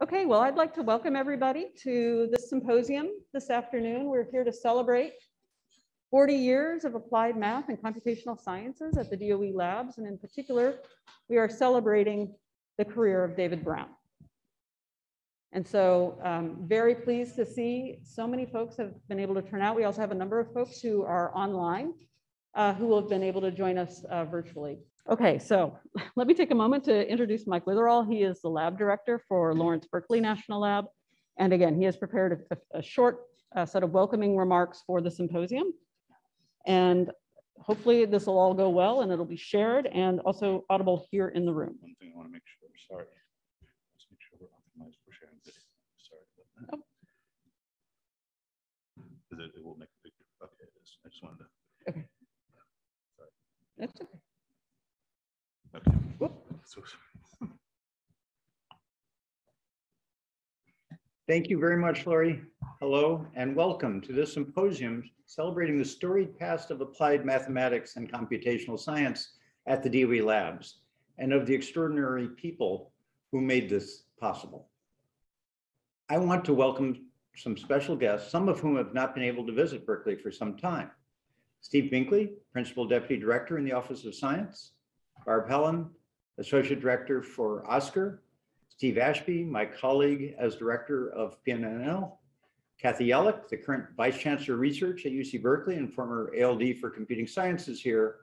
Okay, well, I'd like to welcome everybody to this symposium this afternoon. We're here to celebrate 40 years of applied math and computational sciences at the DOE labs. And in particular, we are celebrating the career of David Brown. And so very pleased to see so many folks have been able to turn out. We also have a number of folks who are online who have been able to join us virtually. Okay, so let me take a moment to introduce Mike Witherall. He is the lab director for Lawrence Berkeley National Lab. And again, he has prepared a short set of welcoming remarks for the symposium. And hopefully this will all go well and it'll be shared and also audible here in the room. One thing I want to make sure, sorry. Let's make sure we're optimized for sharing video. Sorry about that. Oh. Because it will make a big, okay, it is. I just wanted to. Okay. Sorry. That's okay. Okay. Thank you very much, Lori. Hello and welcome to this symposium celebrating the storied past of applied mathematics and computational science at the DOE labs and of the extraordinary people who made this possible. I want to welcome some special guests, some of whom have not been able to visit Berkeley for some time. Steve Binkley, Principal Deputy Director in the Office of Science, Barb Helen, Associate Director for OSCAR, Steve Ashby, my colleague as Director of PNNL, Kathy Yellick, the current Vice Chancellor of Research at UC Berkeley and former ALD for Computing Sciences here,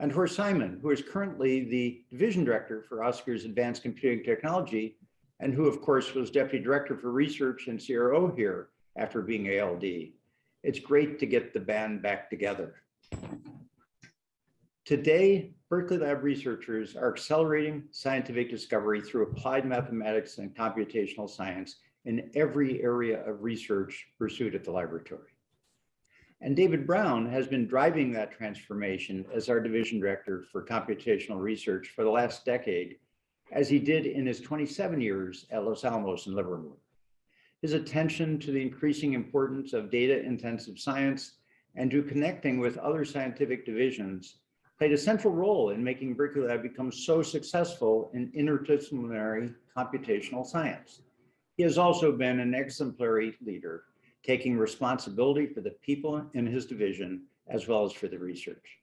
and Horst Simon, who is currently the Division Director for OSCAR's Advanced Computing Technology, and who of course was Deputy Director for Research and CRO here after being ALD. It's great to get the band back together. Today, Berkeley Lab researchers are accelerating scientific discovery through applied mathematics and computational science in every area of research pursued at the laboratory. And David Brown has been driving that transformation as our Division Director for Computational Research for the last decade, as he did in his 27 years at Los Alamos and Livermore. His attention to the increasing importance of data-intensive science and to connecting with other scientific divisions played a central role in making Berkeley Lab become so successful in interdisciplinary computational science. He has also been an exemplary leader, taking responsibility for the people in his division as well as for the research.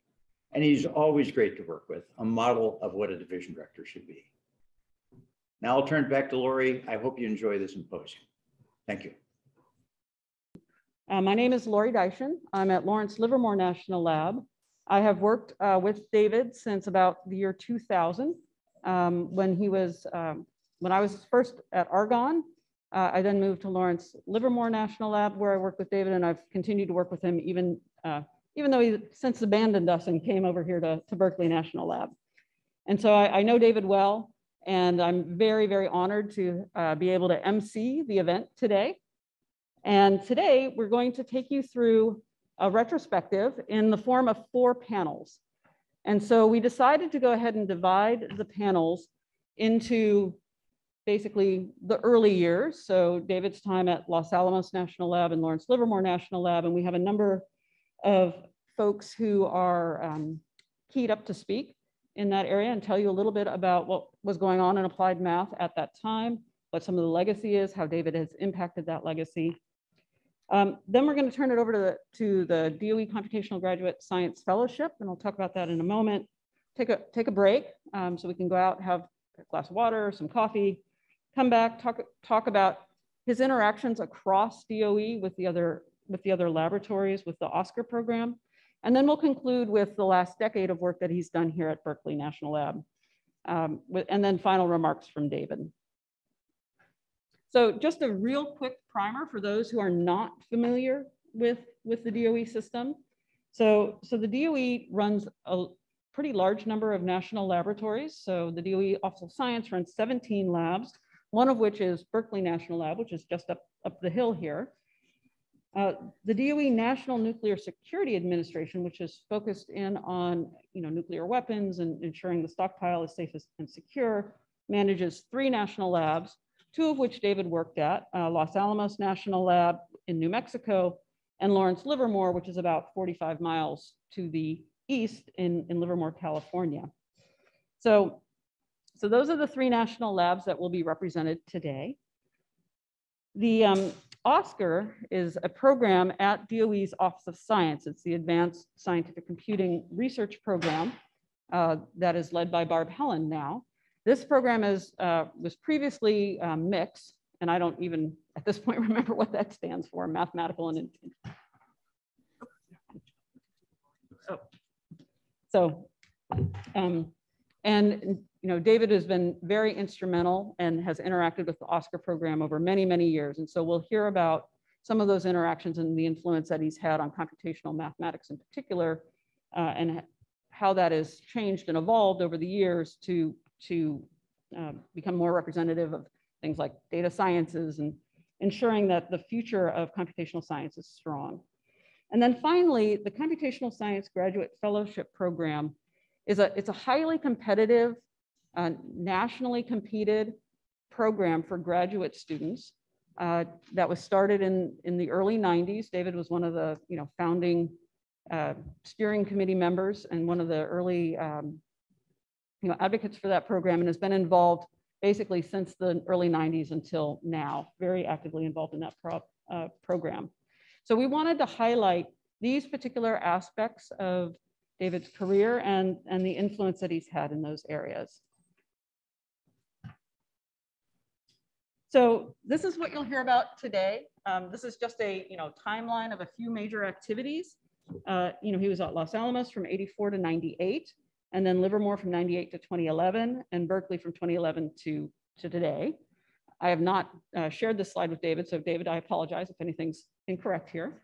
And he's always great to work with, a model of what a division director should be. Now I'll turn it back to Lori. I hope you enjoy this symposium. Thank you. My name is Lori Dyson. I'm at Lawrence Livermore National Lab. I have worked with David since about the year 2000, when I was first at Argonne. I then moved to Lawrence Livermore National Lab, where I worked with David, and I've continued to work with him even though he since abandoned us and came over here to Berkeley National Lab. And so I know David well, and I'm very, very honored to be able to emcee the event today. And today we're going to take you through a retrospective in the form of four panels. And so we decided to go ahead and divide the panels into basically the early years. So David's time at Los Alamos National Lab and Lawrence Livermore National Lab. And we have a number of folks who are keyed up to speak in that area and tell you a little bit about what was going on in applied math at that time, what some of the legacy is, how David has impacted that legacy. Then we're going to turn it over to the DOE Computational Graduate Science Fellowship, and I'll talk about that in a moment. Take a break so we can go out, have a glass of water, some coffee, come back, talk about his interactions across DOE with the other laboratories, with the OSCAR program. And then we'll conclude with the last decade of work that he's done here at Berkeley National Lab, and then final remarks from David. So just a real quick primer for those who are not familiar with the DOE system. So the DOE runs a pretty large number of national laboratories. So the DOE Office of Science runs 17 labs, one of which is Berkeley National Lab, which is just up the hill here. The DOE National Nuclear Security Administration, which is focused in on nuclear weapons and ensuring the stockpile is safe and secure, manages 3 national labs, 2 of which David worked at, Los Alamos National Lab in New Mexico and Lawrence Livermore, which is about 45 miles to the east in Livermore, California. So those are the 3 national labs that will be represented today. The OSCAR is a program at DOE's Office of Science. It's the Advanced Scientific Computing Research Program that is led by Barb Helen now. This program is, was previously MICS, and I don't even at this point remember what that stands for, mathematical and you know, David has been very instrumental and has interacted with the OSCAR program over many, many years. And so we'll hear about some of those interactions and the influence that he's had on computational mathematics in particular, and how that has changed and evolved over the years to become more representative of things like data sciences and ensuring that the future of computational science is strong. And then finally, the Computational Science Graduate Fellowship Program is it's a highly competitive, nationally competed program for graduate students that was started in the early 90s. David was one of the founding steering committee members and one of the early advocates for that program, and has been involved basically since the early 90s until now, very actively involved in that program. So we wanted to highlight these particular aspects of David's career and the influence that he's had in those areas. So this is what you'll hear about today. This is just a timeline of a few major activities. He was at Los Alamos from 84 to 98, and then Livermore from 98 to 2011, and Berkeley from 2011 to today. I have not shared this slide with David, so David, I apologize if anything's incorrect here.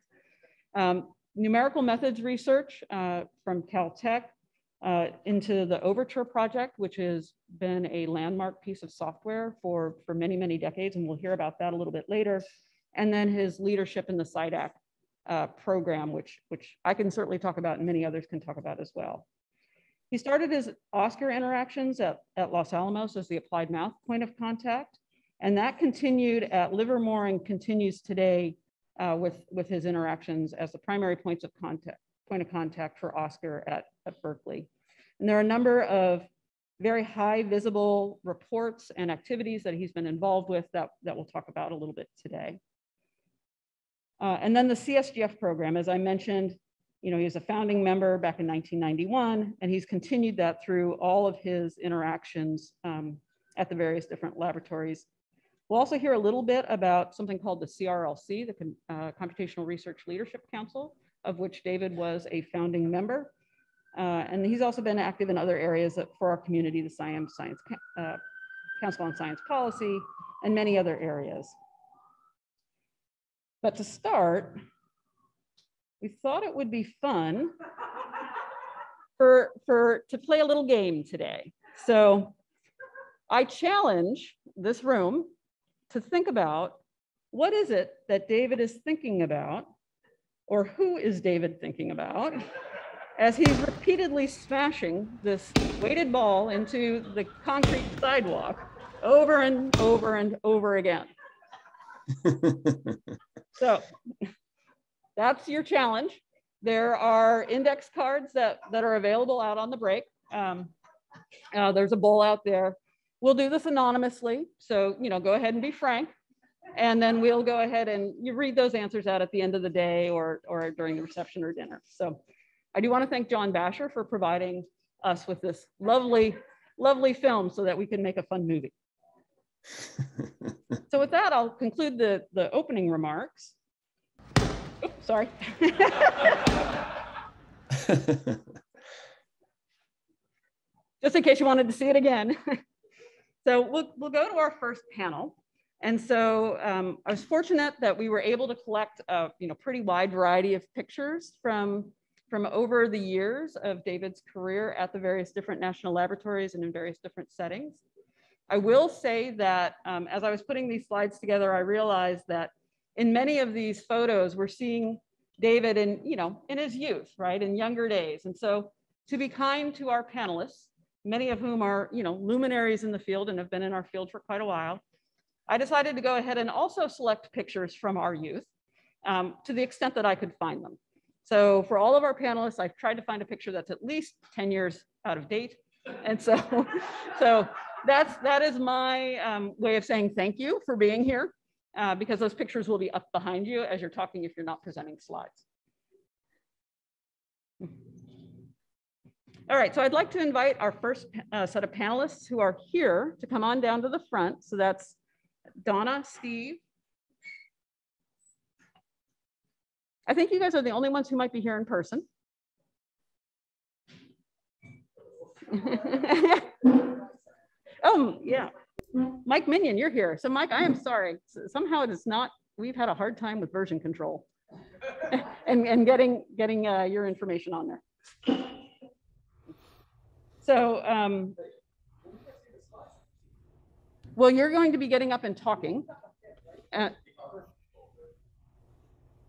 Numerical methods research from Caltech into the Overture project, which has been a landmark piece of software for many, many decades, and we'll hear about that a little bit later. And then his leadership in the SciDAC program, which I can certainly talk about and many others can talk about as well. He started his OSCAR interactions at Los Alamos as the applied math point of contact, and that continued at Livermore and continues today with his interactions as the primary point of contact for OSCAR at Berkeley. And there are a number of very high visible reports and activities that he's been involved with that we'll talk about a little bit today. And then the CSGF program, as I mentioned, he was a founding member back in 1991, and he's continued that through all of his interactions at the various different laboratories. We'll also hear a little bit about something called the CRLC, the Computational Research Leadership Council, of which David was a founding member. And he's also been active in other areas for our community, the SIAM Science Council on Science Policy, and many other areas. But to start, we thought it would be fun to play a little game today. So I challenge this room to think about, what is it that David is thinking about, or who is David thinking about, as he's repeatedly smashing this weighted ball into the concrete sidewalk over and over and over again. So that's your challenge. There are index cards that are available out on the break. There's a bowl out there. We'll do this anonymously, so go ahead and be frank, and then we'll go ahead and you read those answers out at the end of the day or during the reception or dinner. So I do want to thank John Basher for providing us with this lovely, lovely film so that we can make a fun movie. So with that, I'll conclude the opening remarks. Oops, sorry. Just in case you wanted to see it again. So we'll go to our first panel. And so I was fortunate that we were able to collect a pretty wide variety of pictures from over the years of David's career at the various different national laboratories and in various different settings. I will say that as I was putting these slides together, I realized that in many of these photos, we're seeing David in, in his youth, right, in younger days. And so to be kind to our panelists, many of whom are luminaries in the field and have been in our field for quite a while, I decided to go ahead and also select pictures from our youth to the extent that I could find them. So for all of our panelists, I've tried to find a picture that's at least 10 years out of date. And so that is my way of saying thank you for being here. because those pictures will be up behind you as you're talking if you're not presenting slides. All right, so I'd like to invite our first set of panelists who are here to come on down to the front. So that's Donna, Steve. I think you guys are the only ones who might be here in person. Oh, yeah. Mike Minion, you're here. So Mike, I am sorry. Somehow it is not, we've had a hard time with version control and getting your information on there. So, well, you're going to be getting up and talking.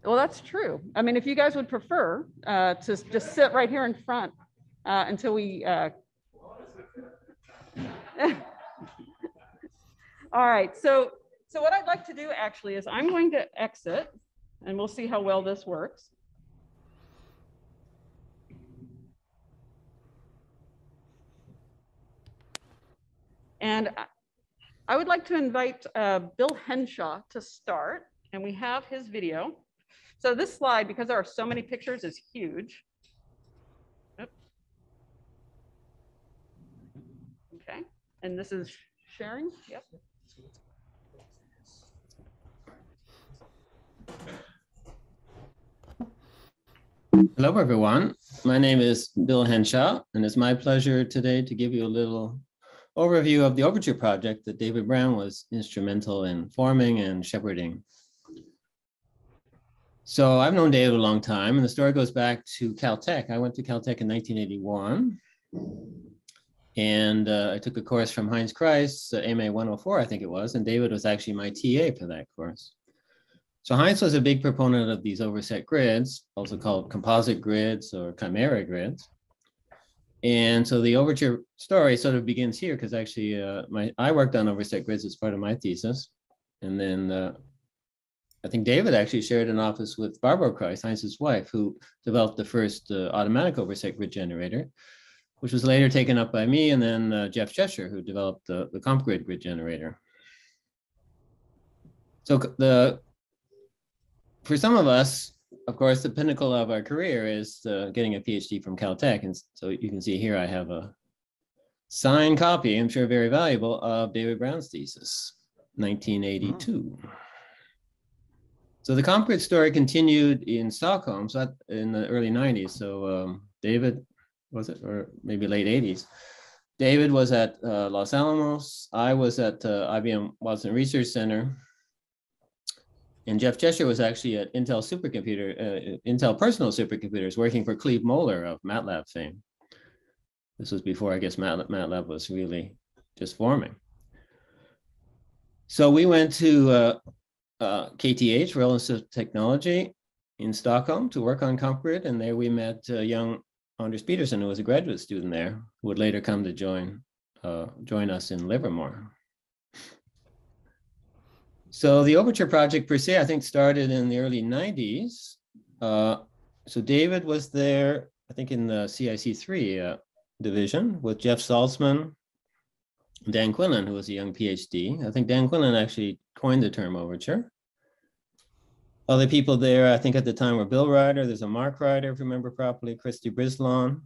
Well, that's true. I mean, if you guys would prefer to just sit right here in front until we. All right. So what I'd like to do actually is I'm going to exit, and we'll see how well this works. And I would like to invite Bill Henshaw to start, and we have his video. So this slide, because there are so many pictures, is huge. Oops. Okay, and this is sharing. Yep. Hello, everyone. My name is Bill Henshaw, and it's my pleasure today to give you a little overview of the Overture project that David Brown was instrumental in forming and shepherding. So I've known David a long time, and the story goes back to Caltech. I went to Caltech in 1981, and I took a course from Heinz Kreiss, AMA 104, I think it was, and David was actually my TA for that course. So Heinz was a big proponent of these overset grids, also called composite grids or chimera grids. And so the Overture story sort of begins here, because actually I worked on overset grids as part of my thesis, and then I think David actually shared an office with Barbara Kreiss, Heinz's wife, who developed the first automatic overset grid generator, which was later taken up by me, and then Jeff Chesshire, who developed the CompGrid grid generator. So for some of us, of course, the pinnacle of our career is getting a PhD from Caltech. And so you can see here I have a signed copy, I'm sure very valuable, of David Brown's thesis, 1982. Wow. So the CompGrid story continued in Stockholm, so in the early 90s. So David, was it, or maybe late 80s? David was at Los Alamos. I was at IBM Watson Research Center. And Jeff Chesshire was actually at Intel supercomputer, Intel personal supercomputers, working for Cleve Moeller of MATLAB fame. This was before, I guess, MATLAB was really just forming. So we went to KTH, Royal Institute of Technology, in Stockholm to work on CompGrid, and there we met young Anders Petersson, who was a graduate student there, who would later come to join us in Livermore. So the Overture project per se, I think, started in the early 90s. So David was there, I think, in the CIC3 division with Jeff Saltzman, Dan Quinlan, who was a young PhD. I think Dan Quinlan actually coined the term overture. Other people there, I think at the time, were Bill Ryder, there's a Mark Ryder, if you remember properly, Christy Brislon.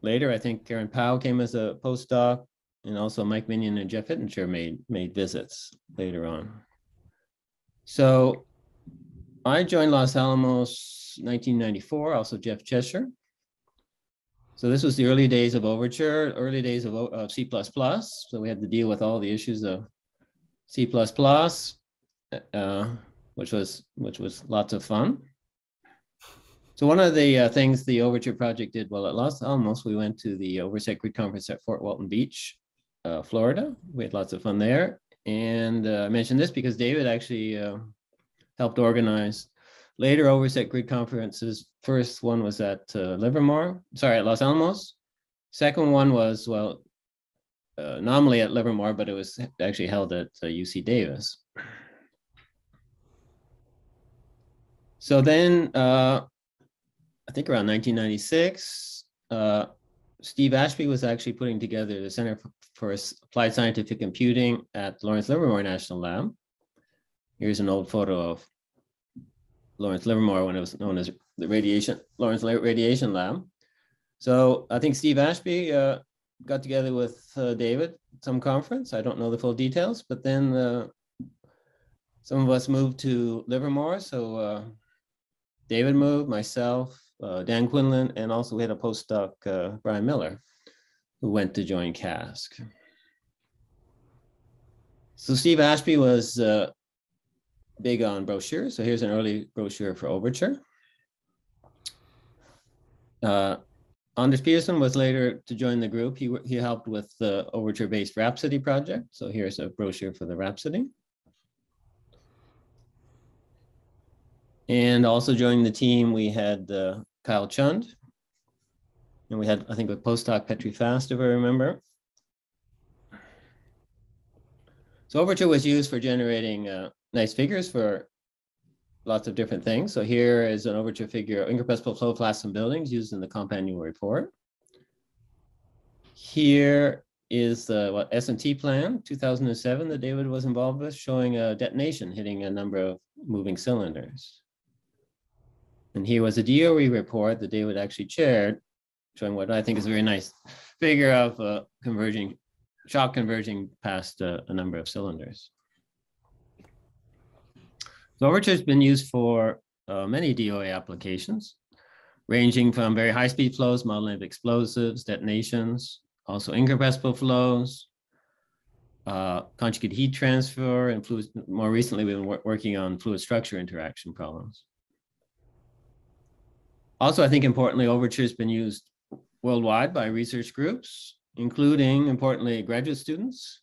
Later, I think Karen Powell came as a postdoc, and also Mike Minion and Jeff Hittinger made visits later on. So I joined Los Alamos 1994, also Jeff Chesshire. So this was the early days of Overture, early days of C++. So we had to deal with all the issues of C++, which was lots of fun. So one of the things the Overture project did while at Los Alamos, we went to the Overset Grid Conference at Fort Walton Beach, Florida. We had lots of fun there. And I mentioned this because David actually helped organize later Overset Grid Conferences. First one was at Los Alamos. Second one was, well, nominally at Livermore, but it was actually held at UC Davis. So then I think around 1996, Steve Ashby was actually putting together the Center for Applied Scientific Computing at Lawrence Livermore National Lab. Here's an old photo of Lawrence Livermore when it was known as the Lawrence Radiation Lab. So I think Steve Ashby got together with David at some conference. I don't know the full details, but then some of us moved to Livermore. So David moved, myself, Dan Quinlan, and also we had a postdoc, Brian Miller, who went to join CASC. So Steve Ashby was big on brochures. So here's an early brochure for Overture. Anders Petersson was later to join the group. He helped with the Overture-based Rhapsody project. So here's a brochure for the Rhapsody. And also joining the team, we had Kyle Chund. And we had, I think, a postdoc Petri Fast, if I remember. So Overture was used for generating nice figures for lots of different things. So here is an Overture figure of incompressible flow flasks and buildings used in the compendial report. Here is the S&T plan, 2007, that David was involved with, showing a detonation hitting a number of moving cylinders. And here was a DOE report that David actually chaired, showing what I think is a very nice figure of converging, shock converging past a number of cylinders. So Overture has been used for many DOE applications, ranging from very high-speed flows, modeling of explosives, detonations, also incompressible flows, conjugate heat transfer, and fluids. More recently, we've been working on fluid structure interaction problems. Also, I think importantly, Overture has been used worldwide by research groups, including, importantly, graduate students.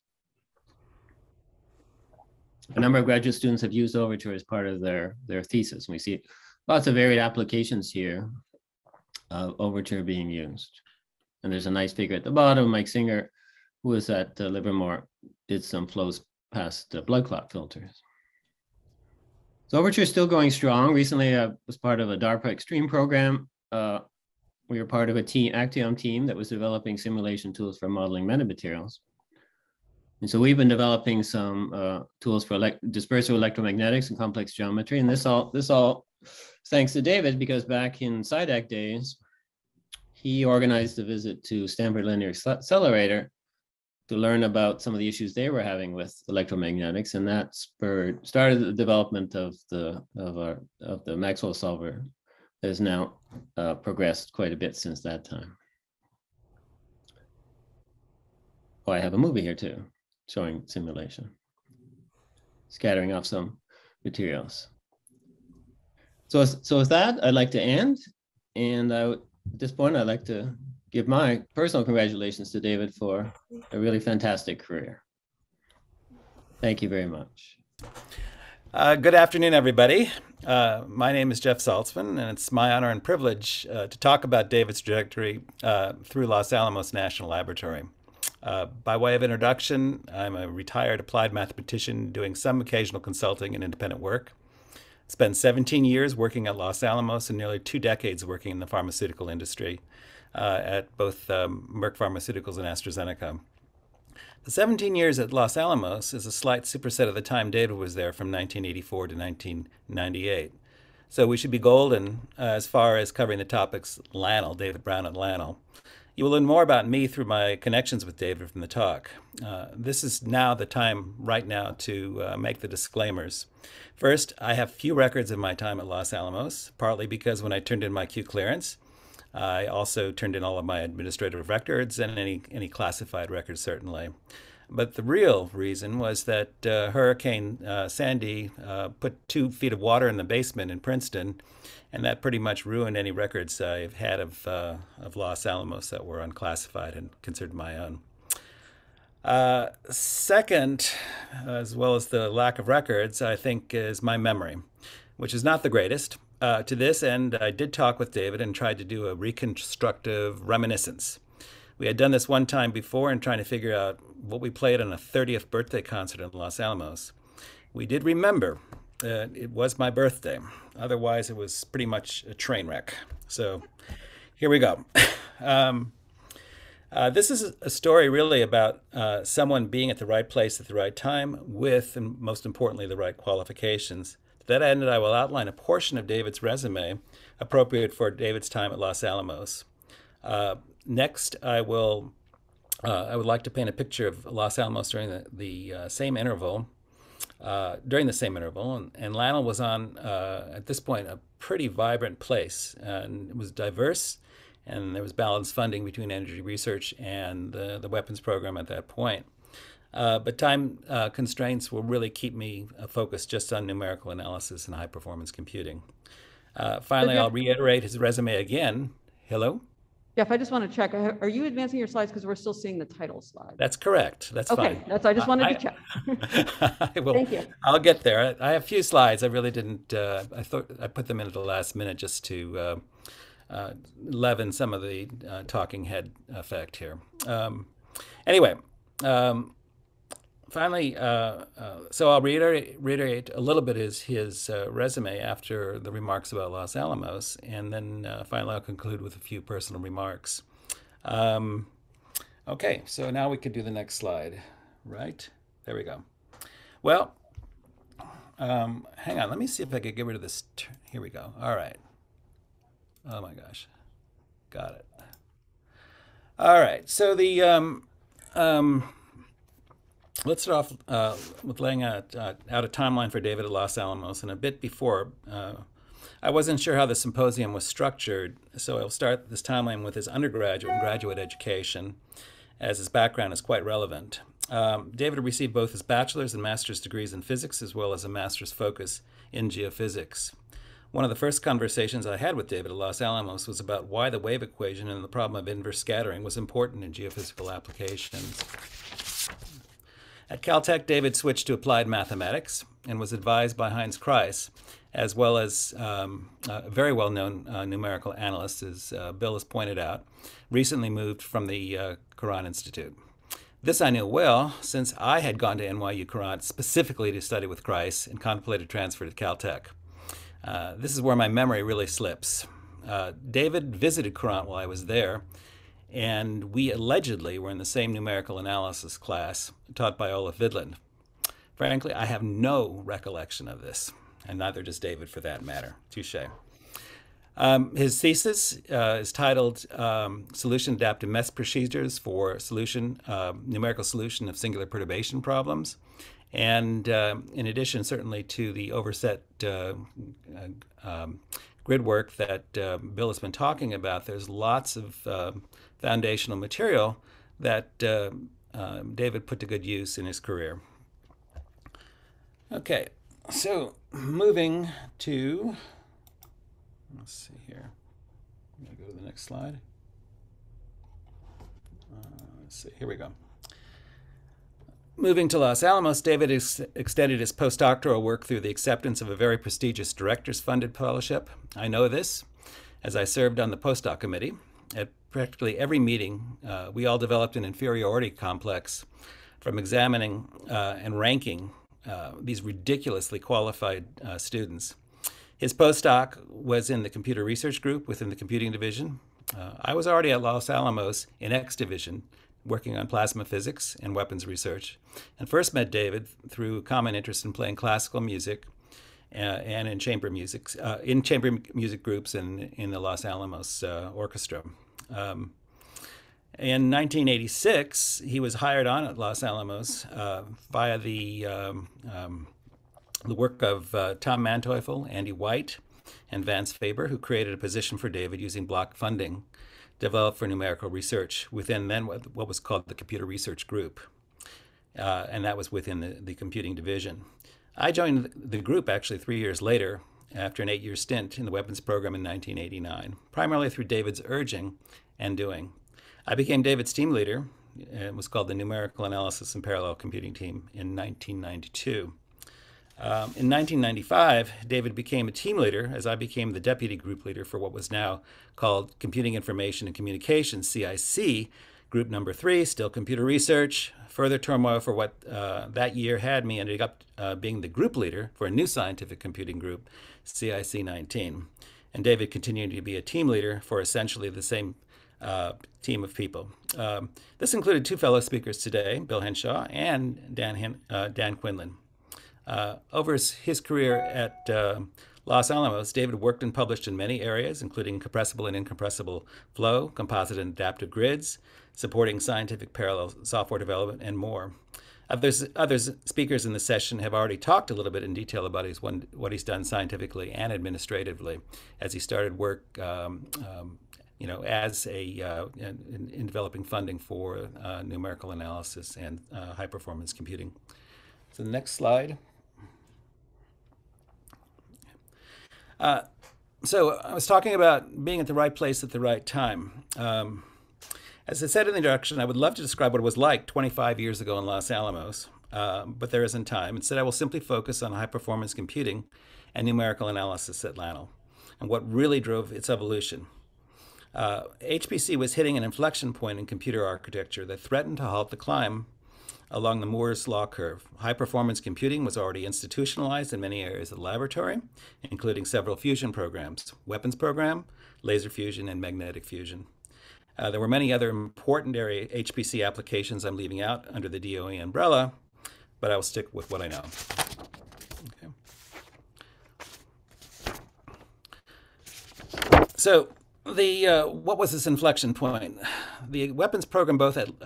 A number of graduate students have used Overture as part of their thesis. And we see lots of varied applications here of Overture being used. And there's a nice figure at the bottom. Mike Singer, who was at Livermore, did some flows past blood clot filters. So Overture is still going strong. Recently, I was part of a DARPA Extreme program. We were part of a team, Actium team, that was developing simulation tools for modeling metamaterials. And so we've been developing some tools for dispersive electromagnetics and complex geometry. And this all thanks to David, because back in SciDAC days, he organized a visit to Stanford Linear Accelerator to learn about some of the issues they were having with electromagnetics, and that started the development of the Maxwell solver that has now progressed quite a bit since that time. Oh, I have a movie here too, showing simulation, scattering off some materials. So with that, I'd like to end, and at this point, I'd like to give my personal congratulations to David for a really fantastic career. Thank you very much. Good afternoon, everybody. My name is Jeff Saltzman, and it's my honor and privilege to talk about David's trajectory through Los Alamos National Laboratory. By way of introduction, I'm a retired applied mathematician doing some occasional consulting and independent work. Spent 17 years working at Los Alamos and nearly 2 decades working in the pharmaceutical industry at both Merck Pharmaceuticals and AstraZeneca. The 17 years at Los Alamos is a slight superset of the time David was there from 1984 to 1998. So we should be golden as far as covering the topics LANL, David Brown at LANL. You will learn more about me through my connections with David from the talk. This is now the time right now to make the disclaimers. First, I have few records of my time at Los Alamos, partly because when I turned in my Q clearance, I also turned in all of my administrative records and any classified records, certainly. But the real reason was that Hurricane Sandy put 2 feet of water in the basement in Princeton, and that pretty much ruined any records I've had of Los Alamos that were unclassified and considered my own. Second, as well as the lack of records, I think is my memory, which is not the greatest. To this end, I did talk with David and tried to do a reconstructive reminiscence. We had done this one time before and trying to figure out what we played on a 30th birthday concert in Los Alamos. We did remember it was my birthday. Otherwise, it was pretty much a train wreck. So here we go. This is a story really about someone being at the right place at the right time with, and most importantly, the right qualifications. To that end, I will outline a portion of David's resume appropriate for David's time at Los Alamos. Next, I would like to paint a picture of Los Alamos during the same interval. And Lanell was on, at this point, a pretty vibrant place. And it was diverse, and there was balanced funding between energy research and the weapons program at that point. But time constraints will really keep me focused just on numerical analysis and high-performance computing. Finally, I'll reiterate his resume again. Hello? Jeff, I just want to check. Are you advancing your slides? Because we're still seeing the title slide. That's correct. That's okay, fine. That's, I just wanted to check. I will, thank you. I'll get there. I have a few slides. I really didn't, I thought I put them in at the last minute just to leaven some of the talking head effect here. Anyway, finally, so I'll reiterate a little bit his resume after the remarks about Los Alamos, and then finally I'll conclude with a few personal remarks. Okay, so now we could do the next slide, right? There we go. Well, hang on, let me see if I could get rid of this. Here we go. All right. Oh my gosh. Got it. All right, so the... let's start off with laying out a timeline for David at Los Alamos. And a bit before, I wasn't sure how the symposium was structured, so I'll start this timeline with his undergraduate and graduate education, as his background is quite relevant. David received both his bachelor's and master's degrees in physics, as well as a master's focus in geophysics. One of the first conversations I had with David at Los Alamos was about why the wave equation and the problem of inverse scattering was important in geophysical applications. At Caltech, David switched to applied mathematics and was advised by Heinz Kreiss, as well as a very well-known numerical analyst, as Bill has pointed out, recently moved from the Quran Institute. This I knew well, since I had gone to NYU Quran specifically to study with Kreiss and contemplated transfer to Caltech. This is where my memory really slips. David visited Quran while I was there, and we allegedly were in the same numerical analysis class taught by Olaf Vidland. Frankly, I have no recollection of this, and neither does David for that matter. Touche. His thesis is titled Solution Adaptive Mess Procedures for Solution, Numerical Solution of Singular Perturbation Problems. And in addition, certainly, to the overset grid work that Bill has been talking about, there's lots of foundational material that David put to good use in his career. Okay, so moving to, let's see here, I'm gonna go to the next slide. Let's see, here we go. Moving to Los Alamos, David extended his postdoctoral work through the acceptance of a very prestigious directors-funded fellowship. I know this, as I served on the postdoc committee. At practically every meeting, we all developed an inferiority complex from examining and ranking these ridiculously qualified students. His postdoc was in the computer research group within the computing division. I was already at Los Alamos in X division, working on plasma physics and weapons research, and first met David through a common interest in playing classical music and in chamber music groups and in the Los Alamos Orchestra. In 1986, he was hired on at Los Alamos via the work of Tom Manteuffel, Andy White, and Vance Faber, who created a position for David using block funding developed for numerical research within then what was called the computer research group. And that was within the computing division. I joined the group actually 3 years later after an 8-year stint in the weapons program in 1989, primarily through David's urging and doing. I became David's team leader, and it was called the Numerical Analysis and Parallel Computing Team in 1992. In 1995, David became a team leader as I became the deputy group leader for what was now called Computing Information and Communications, CIC, group number 3, still computer research. Further turmoil for what that year had me ended up being the group leader for a new scientific computing group, CIC 19. And David continued to be a team leader for essentially the same team of people. This included two fellow speakers today, Bill Henshaw and Dan Quinlan. Over his career at Los Alamos, David worked and published in many areas, including compressible and incompressible flow, composite and adaptive grids, supporting scientific parallel software development, and more. Other speakers in the session have already talked a little bit in detail about what he's done scientifically and administratively as he started work in developing funding for numerical analysis and high-performance computing. So the next slide. So I was talking about being at the right place at the right time. As I said in the introduction, I would love to describe what it was like 25 years ago in Los Alamos, but there isn't time. Instead, I will simply focus on high-performance computing and numerical analysis at LANL and what really drove its evolution. HPC was hitting an inflection point in computer architecture that threatened to halt the climb along the Moore's Law curve. High-performance computing was already institutionalized in many areas of the laboratory, including several fusion programs, weapons program, laser fusion, and magnetic fusion. There were many other important area HPC applications I'm leaving out under the DOE umbrella, but I will stick with what I know. Okay. So what was this inflection point? The weapons program, both at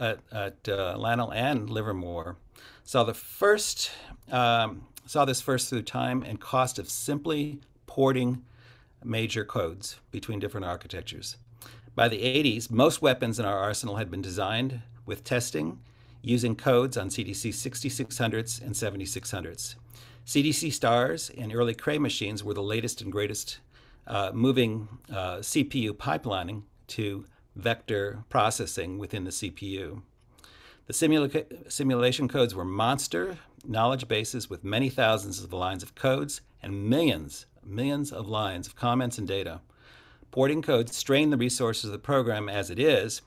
LANL and Livermore, saw this first through time and cost of simply porting major codes between different architectures. By the 80s, most weapons in our arsenal had been designed with testing using codes on CDC 6600s and 7600s. CDC STARS and early Cray machines were the latest and greatest, moving CPU pipelining to vector processing within the CPU. The simulation codes were monster knowledge bases with many thousands of lines of codes and millions of lines of comments and data. Porting codes strained the resources of the program as it is,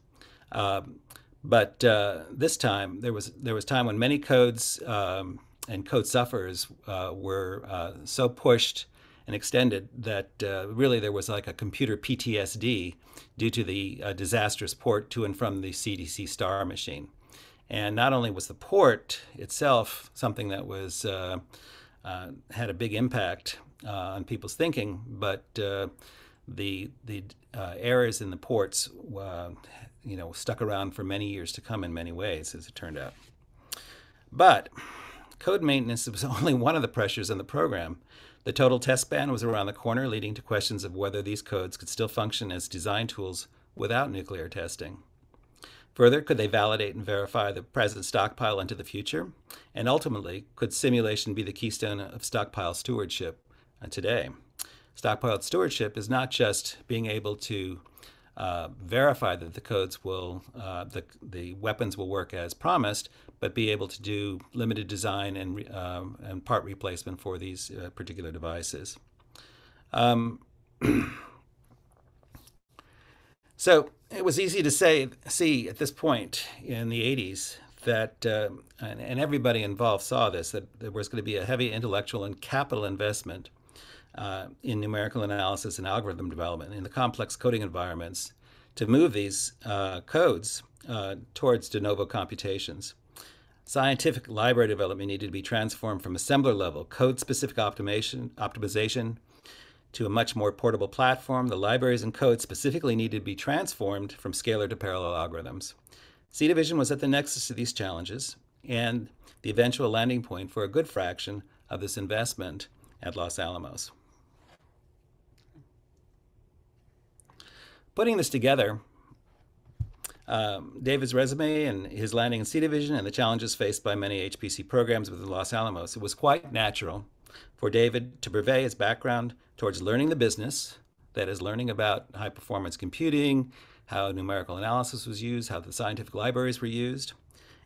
but this time there was time when many codes and code sufferers were so pushed and extended that really there was like a computer PTSD due to the disastrous port to and from the CDC STAR machine. And not only was the port itself something that was had a big impact on people's thinking, but the errors in the ports stuck around for many years to come in many ways, as it turned out. But code maintenance was only one of the pressures in the program. The total test ban was around the corner, leading to questions of whether these codes could still function as design tools without nuclear testing. Further, could they validate and verify the present stockpile into the future? And ultimately, could simulation be the keystone of stockpile stewardship today? Stockpile stewardship is not just being able to verify that the codes will, the weapons will work as promised, but be able to do limited design and part replacement for these particular devices. So it was easy to see at this point in the 80s that, and everybody involved saw this, that there was going to be a heavy intellectual and capital investment in numerical analysis and algorithm development in the complex coding environments to move these codes towards de novo computations. Scientific library development needed to be transformed from assembler level code-specific optimization to a much more portable platform. The libraries and codes specifically needed to be transformed from scalar to parallel algorithms. C-Division was at the nexus of these challenges and the eventual landing point for a good fraction of this investment at Los Alamos. Putting this together, David's resume and his landing in C-Division and the challenges faced by many HPC programs within Los Alamos, it was quite natural for David to purvey his background towards learning the business, that is, learning about high-performance computing, how numerical analysis was used, how the scientific libraries were used,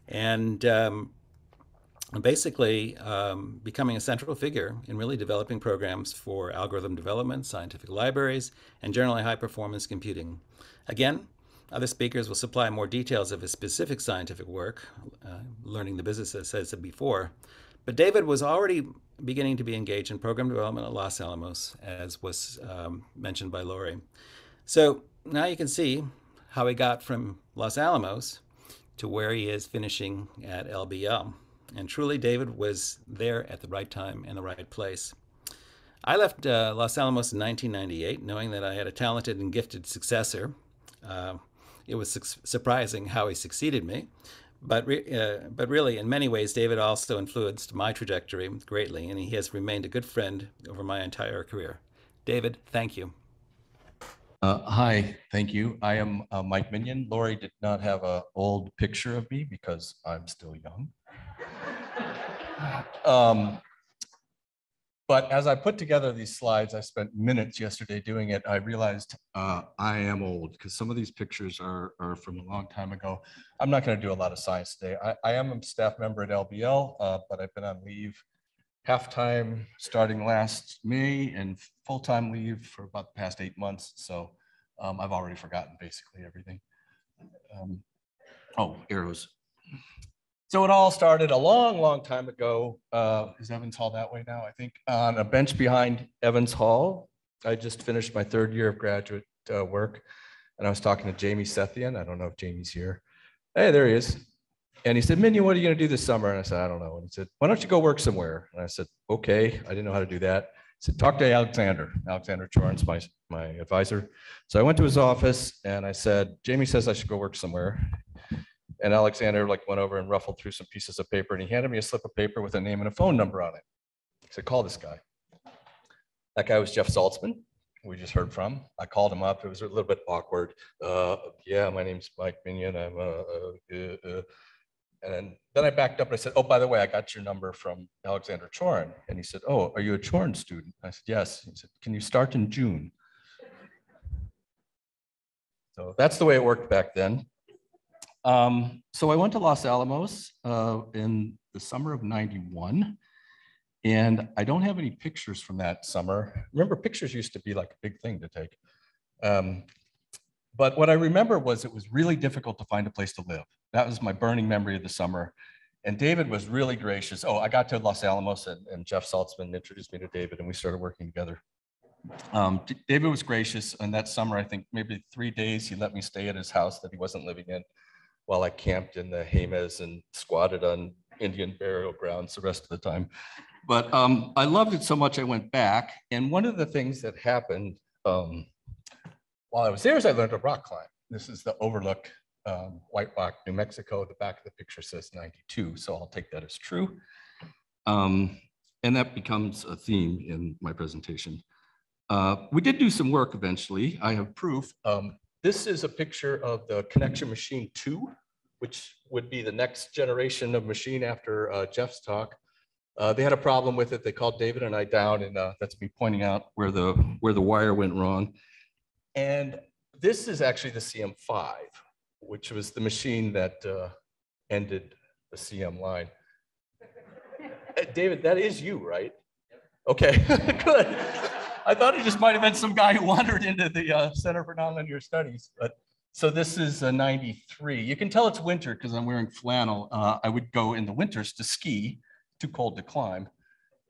and basically becoming a central figure in really developing programs for algorithm development, scientific libraries, and generally high-performance computing. Again, other speakers will supply more details of his specific scientific work, learning the business, as I said before. But David was already beginning to be engaged in program development at Los Alamos, as was mentioned by Lori. So now you can see how he got from Los Alamos to where he is finishing at LBL. And truly, David was there at the right time and the right place. I left Los Alamos in 1998, knowing that I had a talented and gifted successor. It was surprising how he succeeded me. But really, in many ways, David also influenced my trajectory greatly, and he has remained a good friend over my entire career. David, thank you. Hi, thank you. I am Mike Minion. Lori did not have an old picture of me because I'm still young. But as I put together these slides, I spent minutes yesterday doing it. I realized I am old because some of these pictures are from a long time ago. I'm not going to do a lot of science today. I am a staff member at LBL, but I've been on leave half-time starting last May and full-time leave for about the past 8 months. So I've already forgotten basically everything. Oh, arrows. So it all started a long, long time ago. Is Evans Hall that way now? I think on a bench behind Evans Hall. I just finished my third year of graduate work, and I was talking to Jamie Sethian. I don't know if Jamie's here. Hey, there he is. And he said, Minion, what are you gonna do this summer? And I said, I don't know. And he said, why don't you go work somewhere? And I said, okay. I didn't know how to do that. He said, talk to Alexander. Alexander Chorns, my advisor. So I went to his office and I said, Jamie says I should go work somewhere. And Alexander went over and ruffled through some pieces of paper, and he handed me a slip of paper with a name and a phone number on it. He said, call this guy. That guy was Jeff Saltzman, who we just heard from. I called him up. It was a little bit awkward. Yeah, my name's Mike Minion. I'm And then I backed up and I said, oh, by the way, I got your number from Alexander Chorn. And he said, oh, are you a Chorn student? I said, yes. He said, can you start in June? So that's the way it worked back then. So I went to Los Alamos in the summer of '91, and I don't have any pictures from that summer. Remember, pictures used to be like a big thing to take. But what I remember was it was really difficult to find a place to live. That was my burning memory of the summer. And David was really gracious. Oh, I got to Los Alamos, and Jeff Saltzman introduced me to David, and we started working together. David was gracious, and that summer, I think maybe 3 days, he let me stay at his house that he wasn't living in, while I camped in the Jemez and squatted on Indian burial grounds the rest of the time. But I loved it so much I went back. And one of the things that happened while I was there is I learned to rock climb. This is the overlook, White Rock, New Mexico. The back of the picture says 92, so I'll take that as true. And that becomes a theme in my presentation. We did do some work eventually. I have proof. This is a picture of the Connection Machine 2, which would be the next generation of machine after Jeff's talk. They had a problem with it. They called David and I down, and that's me pointing out where the wire went wrong. And this is actually the CM5, which was the machine that ended the CM line. David, that is you, right? Okay, good. I thought it just might have been some guy who wandered into the Center for Nonlinear Studies. But so this is 93. You can tell it's winter because I'm wearing flannel. I would go in the winters to ski, too cold to climb.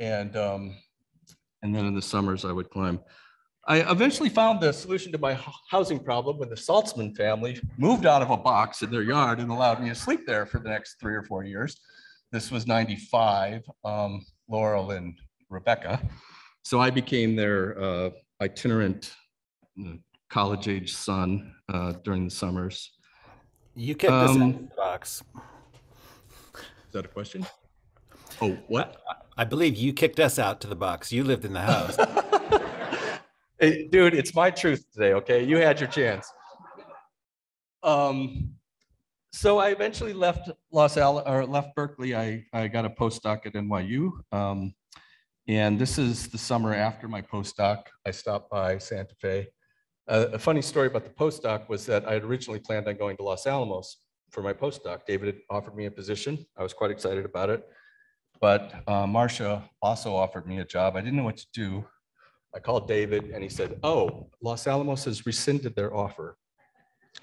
And then in the summers, I would climb. I eventually found the solution to my housing problem when the Saltzman family moved out of a box in their yard and allowed me to sleep there for the next 3 or 4 years. This was 95, Laurel and Rebecca. So I became their itinerant college-age son during the summers. You kept this in the box. Is that a question? Oh, what? I believe you kicked us out to the box. You lived in the house. Hey, dude, it's my truth today, okay? You had your chance. So I eventually left left Berkeley. I got a postdoc at NYU. And this is the summer after my postdoc. I stopped by Santa Fe. A funny story about the postdoc was that I had originally planned on going to Los Alamos for my postdoc. David had offered me a position. I was quite excited about it. But Marcia also offered me a job. I didn't know what to do. I called David and he said, oh, Los Alamos has rescinded their offer.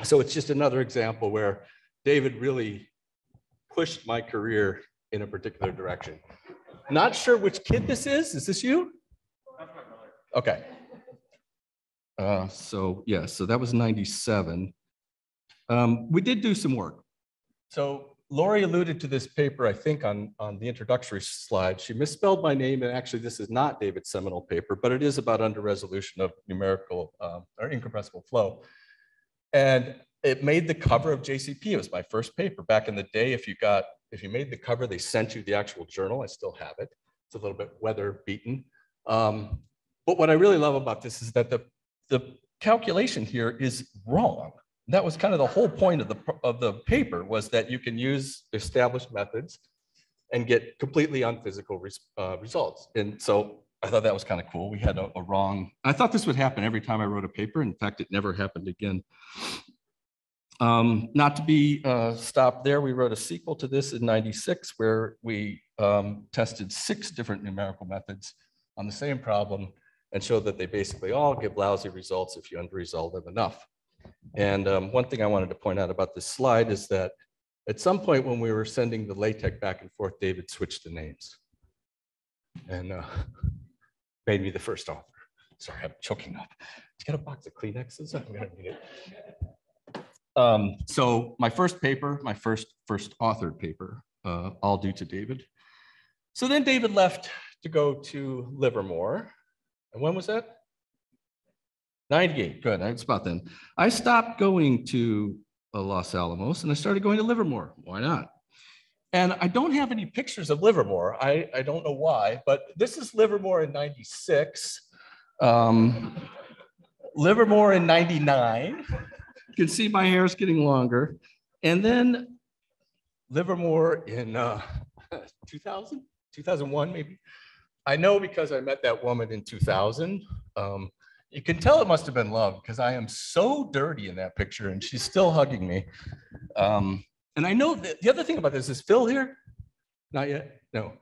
So it's just another example where David really pushed my career in a particular direction. Not sure which kid this is. Is this you? That's my brother. Okay. So yeah, so that was 97. We did do some work. So Lori alluded to this paper, I think, on the introductory slide. She misspelled my name, and actually this is not David's seminal paper, but it is about under-resolution of numerical or incompressible flow. And it made the cover of JCP. It was my first paper. Back in the day, if you made the cover, they sent you the actual journal. I still have it. It's a little bit weather beaten. But what I really love about this is that the calculation here is wrong. That was kind of the whole point of the paper, was that you can use established methods and get completely unphysical results. And so I thought that was kind of cool. We had a wrong, I thought this would happen every time I wrote a paper. In fact, it never happened again. Not to be stopped there, we wrote a sequel to this in '96, where we tested 6 different numerical methods on the same problem and showed that they basically all give lousy results if you under-resolve them enough. And one thing I wanted to point out about this slide is that at some point when we were sending the LaTeX back and forth, David switched the names and made me the first author. Sorry, I'm choking up. Did you get a box of Kleenexes? I'm gonna need it. So my first paper, my first authored paper, all due to David. So then David left to go to Livermore. And when was that? 98, good, it's about then. I stopped going to Los Alamos and I started going to Livermore, why not? And I don't have any pictures of Livermore, I don't know why, but this is Livermore in 96, Livermore in 99, you can see my hair's getting longer, and then Livermore in 2000, 2001 maybe. I know because I met that woman in 2000. You can tell it must have been love because I am so dirty in that picture and she's still hugging me. And I know that the other thing about this is Phil here? Not yet? No.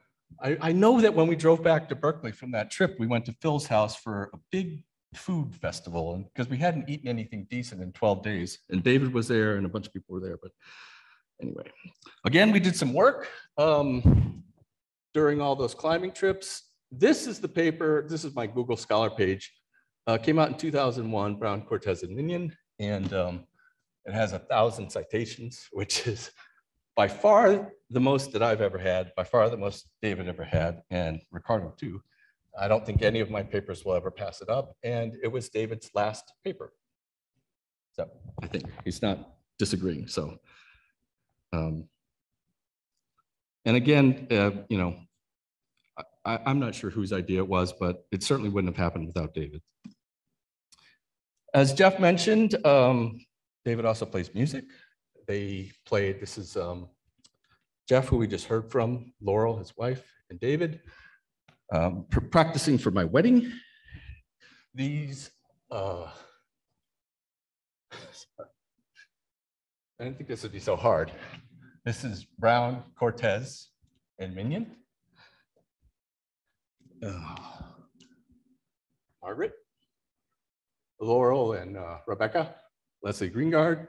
I know that when we drove back to Berkeley from that trip, we went to Phil's house for a big food festival and because we hadn't eaten anything decent in 12 days. And David was there and a bunch of people were there. But anyway, again, we did some work during all those climbing trips. This is the paper. This is my Google Scholar page. Came out in 2001, Brown, Cortez, and Minion, and it has 1,000 citations, which is by far the most that I've ever had, by far the most David ever had, and Ricardo too. I don't think any of my papers will ever pass it up, and it was David's last paper. So I think he's not disagreeing, so. And again, you know, I'm not sure whose idea it was, but it certainly wouldn't have happened without David. As Jeff mentioned, David also plays music. They played, this is Jeff, who we just heard from, Laurel, his wife, and David, practicing for my wedding. These, I didn't think this would be so hard. This is Brown, Cortez, and Minion. Margaret, Laurel and Rebecca, Leslie Greengard,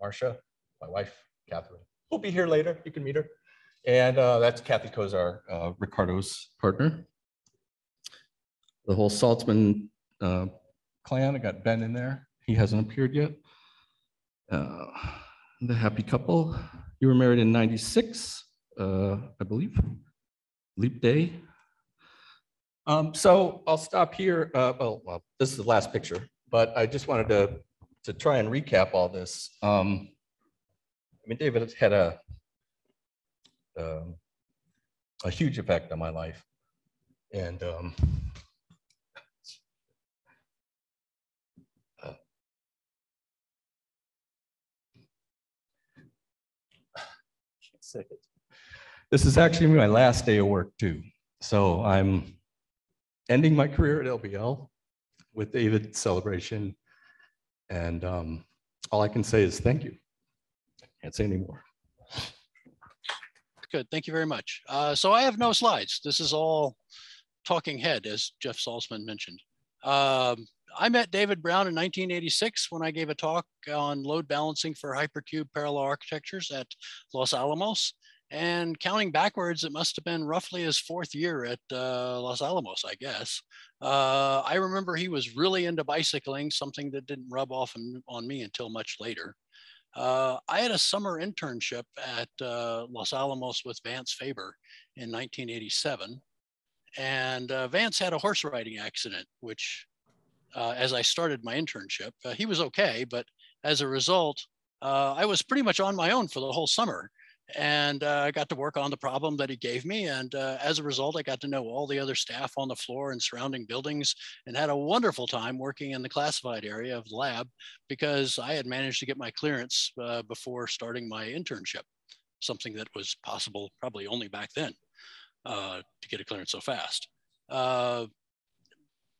Marcia, my wife, Catherine. We'll be here later, you can meet her. And that's Kathy Kozar, Ricardo's partner. The whole Saltzman clan, I got Ben in there. He hasn't appeared yet. The happy couple. You were married in 96, I believe, leap day. So I'll stop here. Well, this is the last picture, but I just wanted to try and recap all this. I mean, David had a huge effect on my life, and this is actually my last day of work too. So I'm ending my career at LBL with David's celebration. And all I can say is thank you. I can't say any more. Good, thank you very much. So I have no slides. This is all talking head, as Jeff Saltzman mentioned. I met David Brown in 1986 when I gave a talk on load balancing for hypercube parallel architectures at Los Alamos. And counting backwards, it must have been roughly his 4th year at Los Alamos, I guess. I remember he was really into bicycling, something that didn't rub off on me until much later. I had a summer internship at Los Alamos with Vance Faber in 1987. And Vance had a horse riding accident, which as I started my internship, he was okay. But as a result, I was pretty much on my own for the whole summer. And I got to work on the problem that he gave me. And as a result, I got to know all the other staff on the floor and surrounding buildings and had a wonderful time working in the classified area of the lab because I had managed to get my clearance before starting my internship, something that was possible probably only back then to get a clearance so fast.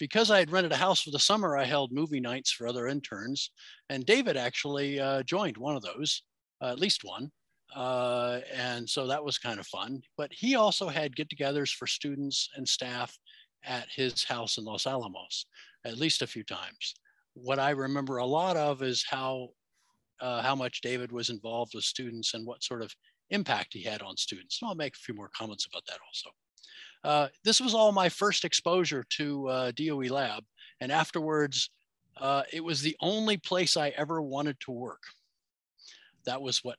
Because I had rented a house for the summer, I held movie nights for other interns. And David actually joined one of those, at least one. And so that was kind of fun, but he also had get-togethers for students and staff at his house in Los Alamos, at least a few times. What I remember a lot of is how much David was involved with students and what sort of impact he had on students. And I'll make a few more comments about that also. This was all my first exposure to DOE lab, and afterwards, it was the only place I ever wanted to work. That was what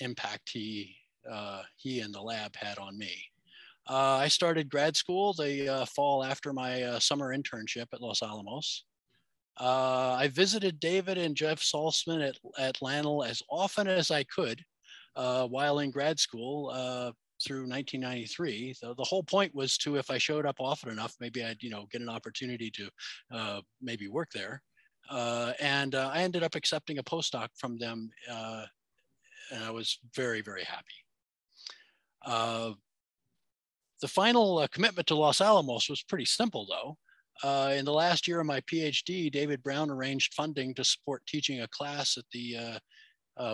impact he and the lab had on me. I started grad school the fall after my summer internship at Los Alamos. I visited David and Jeff Saltzman at LANL as often as I could while in grad school through 1993. So the whole point was to, if I showed up often enough, maybe I'd get an opportunity to maybe work there. I ended up accepting a postdoc from them and I was very, very happy. The final commitment to Los Alamos was pretty simple though. In the last year of my PhD, David Brown arranged funding to support teaching a class at the,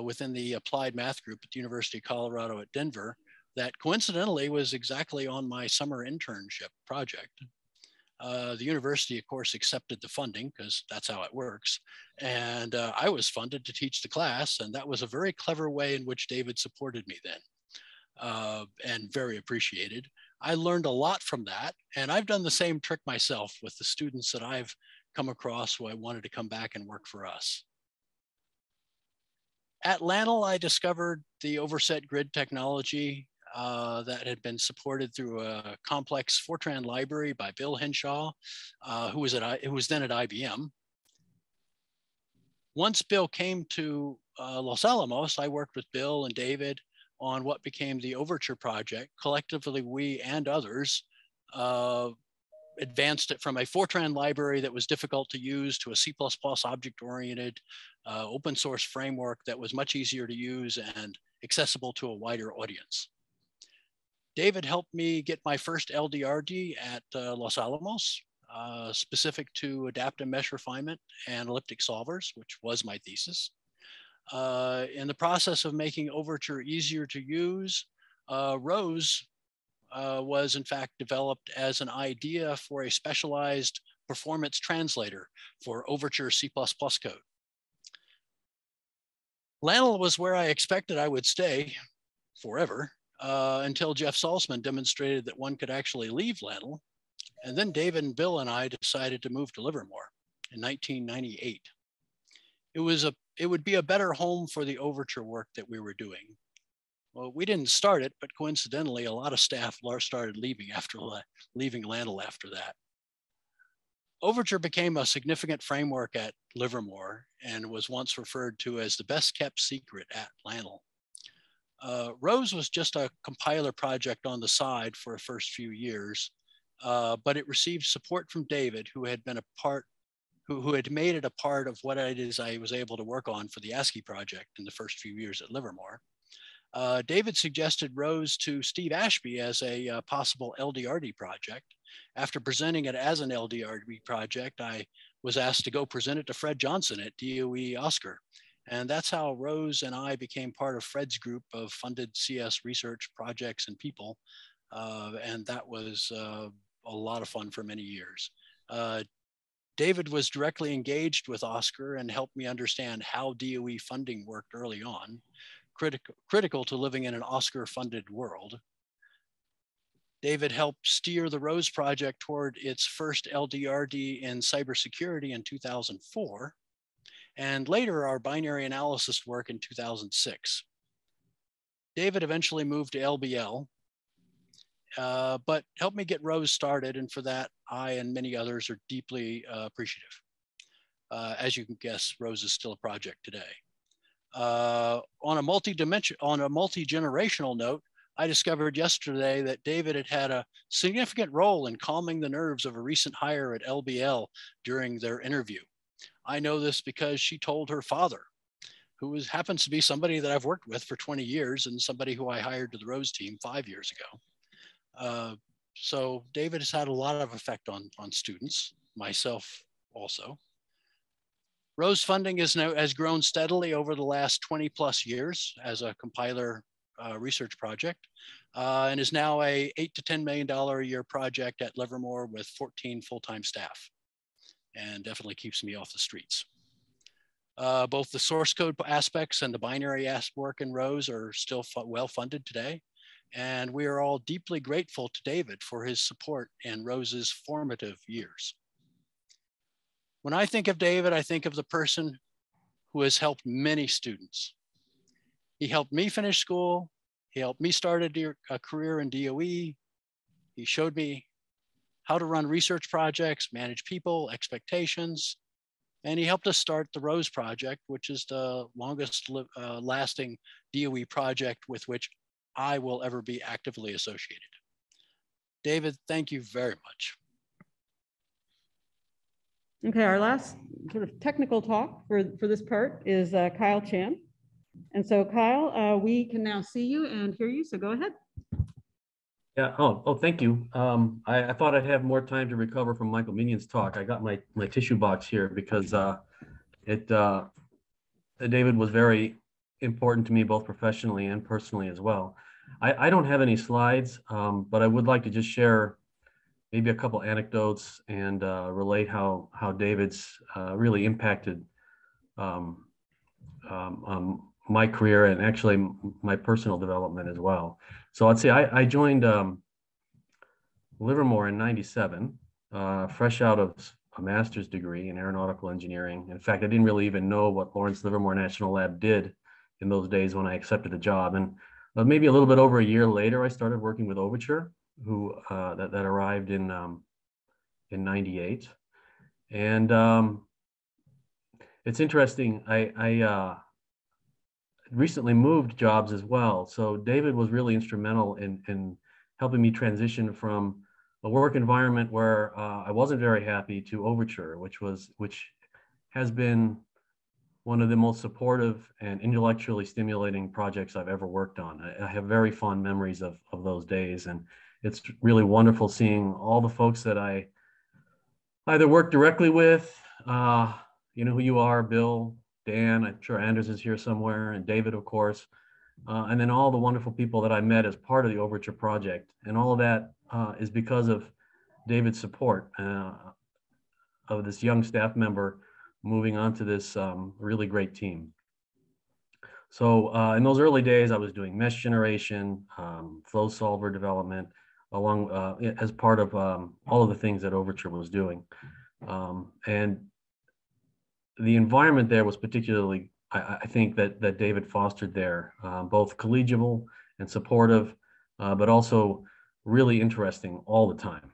within the applied math group at the University of Colorado at Denver that coincidentally was exactly on my summer internship project. The university, of course, accepted the funding because that's how it works. And I was funded to teach the class. And that was a very clever way in which David supported me then and very appreciated. I learned a lot from that. And I've done the same trick myself with the students that I've come across who I wanted to come back and work for us. At LANL, I discovered the overset grid technology that had been supported through a complex Fortran library by Bill Henshaw, who was then at IBM. Once Bill came to Los Alamos, I worked with Bill and David on what became the Overture project. Collectively, we and others advanced it from a Fortran library that was difficult to use to a C++ object-oriented open source framework that was much easier to use and accessible to a wider audience. David helped me get my first LDRD at Los Alamos, specific to adaptive mesh refinement and elliptic solvers, which was my thesis. In the process of making Overture easier to use, Rose was in fact developed as an idea for a specialized performance translator for Overture C++ code. LANL was where I expected I would stay forever. Until Jeff Saltzman demonstrated that one could actually leave LANL. And then David and Bill and I decided to move to Livermore in 1998. It would be a better home for the Overture work that we were doing. Well, we didn't start it, but coincidentally, a lot of staff started leaving after leaving LANL after that. Overture became a significant framework at Livermore and was once referred to as the best kept secret at LANL. Rose was just a compiler project on the side for the first few years, but it received support from David, who had been a part, who had made it a part of what it is I was able to work on for the ASCII project in the first few years at Livermore. David suggested Rose to Steve Ashby as a possible LDRD project. After presenting it as an LDRD project, I was asked to go present it to Fred Johnson at DOE OSCAR. And that's how Rose and I became part of Fred's group of funded CS research projects and people. And that was a lot of fun for many years. David was directly engaged with OSCAR and helped me understand how DOE funding worked early on, critical to living in an OSCAR-funded world. David helped steer the Rose project toward its first LDRD in cybersecurity in 2004. and later our binary analysis work in 2006. David eventually moved to LBL, but helped me get Rose started, and for that, I and many others are deeply appreciative. As you can guess, Rose is still a project today. On a multi-generational note, I discovered yesterday that David had had a significant role in calming the nerves of a recent hire at LBL during their interview. I know this because she told her father, who happens to be somebody that I've worked with for 20 years and somebody who I hired to the Rose team 5 years ago. So David has had a lot of effect on students, myself also. Rose funding has grown steadily over the last 20 plus years as a compiler research project, and is now a $8 to $10 million a year project at Livermore with 14 full-time staff, and definitely keeps me off the streets. Both the source code aspects and the binary work in Rose are still well funded today. And we are all deeply grateful to David for his support in Rose's formative years. When I think of David, I think of the person who has helped many students. He helped me finish school. He helped me start a career in DOE. He showed me how to run research projects, manage people, expectations. And he helped us start the Rose Project, which is the longest lasting DOE project with which I will ever be actively associated. David, thank you very much. Okay, our last sort of technical talk for this part is Kyle Chan. And so Kyle, we can now see you and hear you, so go ahead. Yeah, oh, thank you. I thought I'd have more time to recover from Michael Minion's talk. I got my tissue box here because David was very important to me both professionally and personally as well. I don't have any slides, but I would like to just share maybe a couple anecdotes and relate how David's really impacted my career and actually my personal development as well. So I'd say I joined Livermore in '97, fresh out of a master's degree in aeronautical engineering. In fact, I didn't really even know what Lawrence Livermore National Lab did in those days when I accepted the job. And maybe a little bit over a year later, I started working with Overture, who that arrived in '98. And it's interesting. I recently moved jobs as well. So David was really instrumental in helping me transition from a work environment where I wasn't very happy to Overture, which has been one of the most supportive and intellectually stimulating projects I've ever worked on. I have very fond memories of those days. And it's really wonderful seeing all the folks that I either work directly with, you know who you are, Bill, Dan, I'm sure Anders is here somewhere, and David, of course, and then all the wonderful people that I met as part of the Overture project. And all of that is because of David's support of this young staff member moving on to this really great team. So in those early days, I was doing mesh generation, flow solver development, along as part of all of the things that Overture was doing. And the environment there was particularly, I think that David fostered there, both collegial and supportive, but also really interesting all the time.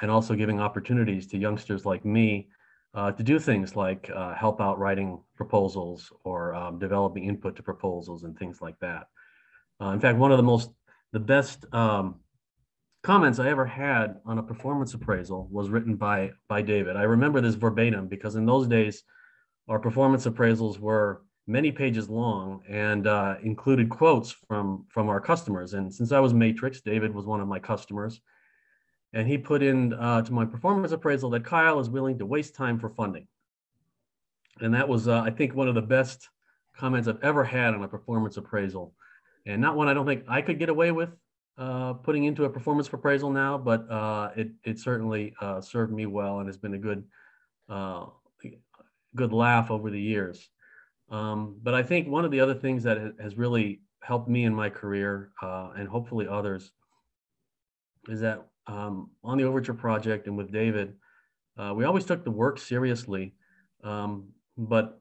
And also giving opportunities to youngsters like me to do things like help out writing proposals or developing input to proposals and things like that. In fact, one of the best comments I ever had on a performance appraisal was written by David. I remember this verbatim because in those days, our performance appraisals were many pages long and included quotes from our customers. And since I was Matrix, David was one of my customers. And he put in to my performance appraisal that Kyle is willing to waste time for funding. And that was, I think, one of the best comments I've ever had on a performance appraisal. And not one I don't think I could get away with putting into a performance appraisal now, but it certainly served me well and has been a good laugh over the years. But I think one of the other things that has really helped me in my career and hopefully others is that on the Overture project and with David, we always took the work seriously, but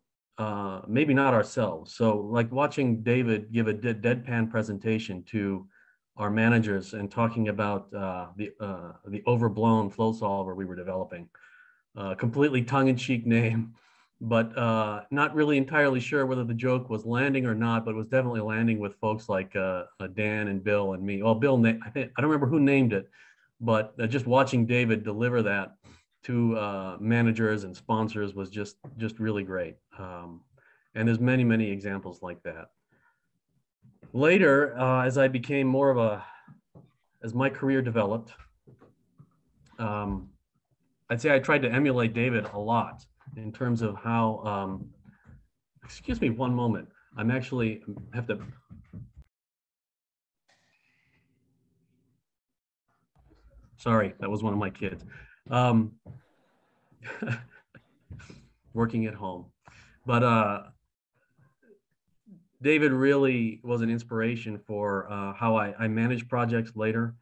maybe not ourselves. So like watching David give a deadpan presentation to our managers and talking about the overblown flow solver we were developing, completely tongue-in-cheek name, but not really entirely sure whether the joke was landing or not, but it was definitely landing with folks like Dan and Bill and me. Well, Bill, I don't remember who named it, but just watching David deliver that to managers and sponsors was just really great. And there's many, many examples like that. Later, as I became more of a, as my career developed, I'd say I tried to emulate David a lot in terms of how, excuse me one moment, I'm actually have to, sorry, that was one of my kids. Working at home, but David really was an inspiration for how I managed projects later.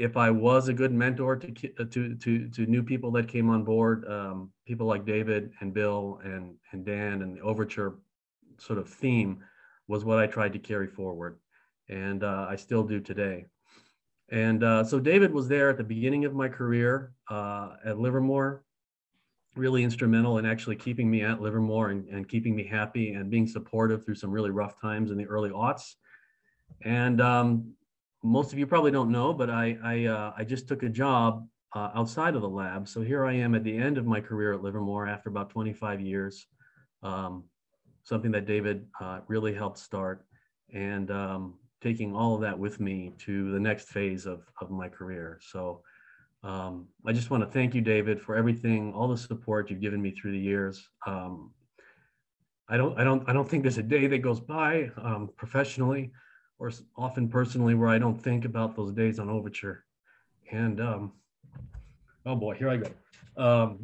If I was a good mentor to new people that came on board, people like David and Bill and Dan, and the Overture sort of theme was what I tried to carry forward. And I still do today. And so David was there at the beginning of my career at Livermore, really instrumental in actually keeping me at Livermore and keeping me happy and being supportive through some really rough times in the early aughts. And most of you probably don't know, but I just took a job outside of the lab. So here I am at the end of my career at Livermore after about 25 years, something that David really helped start. And taking all of that with me to the next phase of my career. So I just want to thank you, David, for everything, all the support you've given me through the years. I don't think there's a day that goes by professionally or often personally where I don't think about those days on Overture. And oh boy, here I go.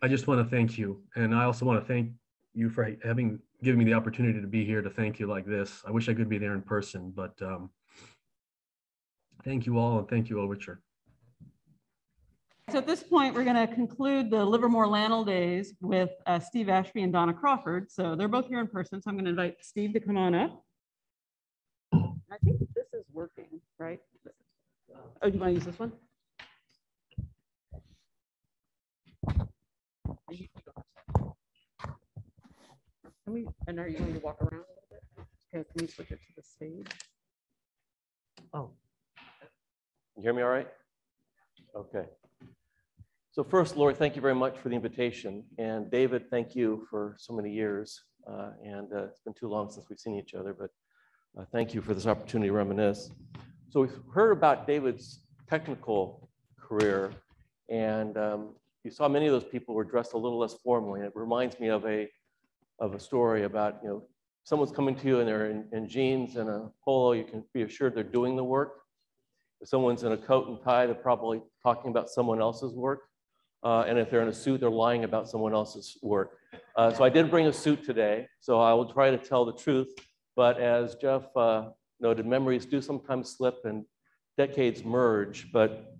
I just want to thank you. And I also want to thank you for having given me the opportunity to be here to thank you like this. I wish I could be there in person, but thank you all, and thank you, Overture. So at this point, we're going to conclude the Livermore Lanell days with Steve Ashby and Donna Crawford. So they're both here in person, so I'm going to invite Steve to come on up. I think this is working, right? Oh, do you want to use this one? Can we, and are you going to walk around a little bit? Okay, can we switch it to the stage? Oh. You hear me all right? Okay. So first, Lori, thank you very much for the invitation. And David, thank you for so many years. It's been too long since we've seen each other, but thank you for this opportunity to reminisce. So we've heard about David's technical career, and you saw many of those people were dressed a little less formally. It reminds me of a story about, you know, someone's coming to you and they're in jeans and a polo, you can be assured they're doing the work. If someone's in a coat and tie, they're probably talking about someone else's work. And if they're in a suit, they're lying about someone else's work. So I did bring a suit today, so I will try to tell the truth. But as Jeff noted, memories do sometimes slip and decades merge. But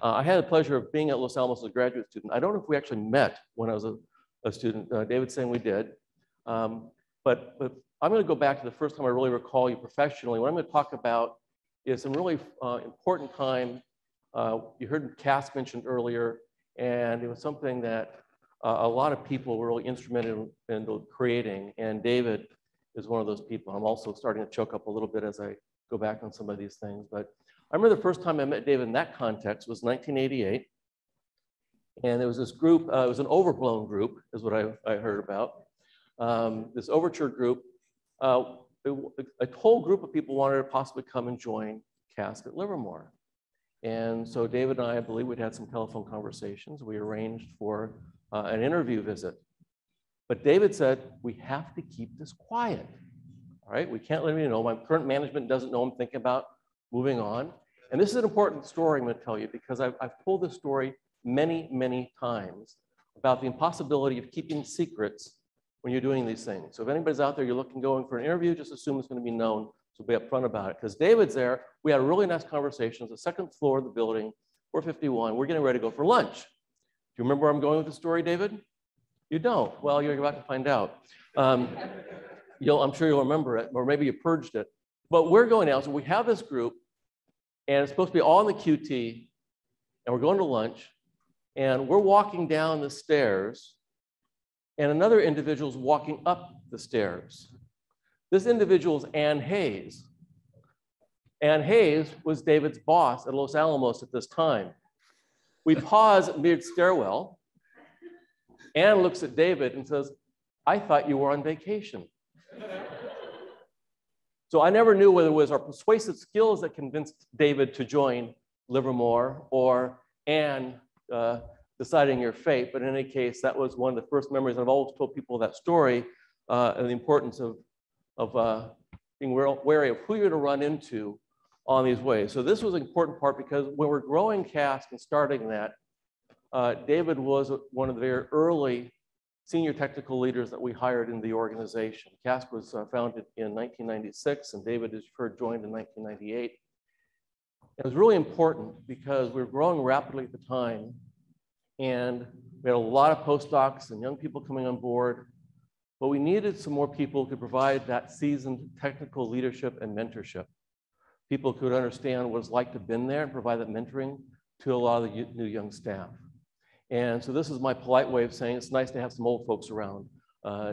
I had the pleasure of being at Los Alamos as a graduate student. I don't know if we actually met when I was a student. David's saying we did. But I'm going to go back to the first time I really recall you professionally. What I'm going to talk about is some really important time. You heard CASC mentioned earlier, and it was something that a lot of people were really instrumental in creating, and David is one of those people. I'm also starting to choke up a little bit as I go back on some of these things, but I remember the first time I met David in that context was 1988. And there was this group, it was an overblown group, is what I heard about. This Overture group, a whole group of people wanted to possibly come and join CASC at Livermore. And so David and I believe we'd had some telephone conversations. We arranged for an interview visit. But David said, we have to keep this quiet, all right? We can't let anybody know. My current management doesn't know I'm thinking about moving on. And this is an important story I'm going to tell you, because I've told this story many, many times about the impossibility of keeping secrets when you're doing these things. So if anybody's out there, you're going for an interview, just assume it's going to be known, so be upfront about it. Because David's there, we had a really nice conversation. It's the second floor of the building, 451. We're getting ready to go for lunch. Do you remember where I'm going with the story, David? You don't. Well, you're about to find out. I'm sure you'll remember it, or maybe you purged it. But we're going out. So we have this group, and it's supposed to be all in the QT, and we're going to lunch, and we're walking down the stairs, and another individual's walking up the stairs. This individual's Ann Hayes. Ann Hayes was David's boss at Los Alamos at this time. We pause mid-stairwell. Ann looks at David and says, "I thought you were on vacation." So I never knew whether it was our persuasive skills that convinced David to join Livermore or Ann deciding your fate. But in any case, that was one of the first memories. I've always told people that story and the importance of being wary of who you're to run into on these ways. So this was an important part because when we're growing CASC and starting that, David was one of the very early senior technical leaders that we hired in the organization. CASC was founded in 1996 and David, as you've heard, joined in 1998. It was really important because we were growing rapidly at the time and we had a lot of postdocs and young people coming on board, but we needed some more people who could provide that seasoned technical leadership and mentorship. People who could understand what it's like to have been there and provide that mentoring to a lot of the new young staff. And so this is my polite way of saying it's nice to have some old folks around,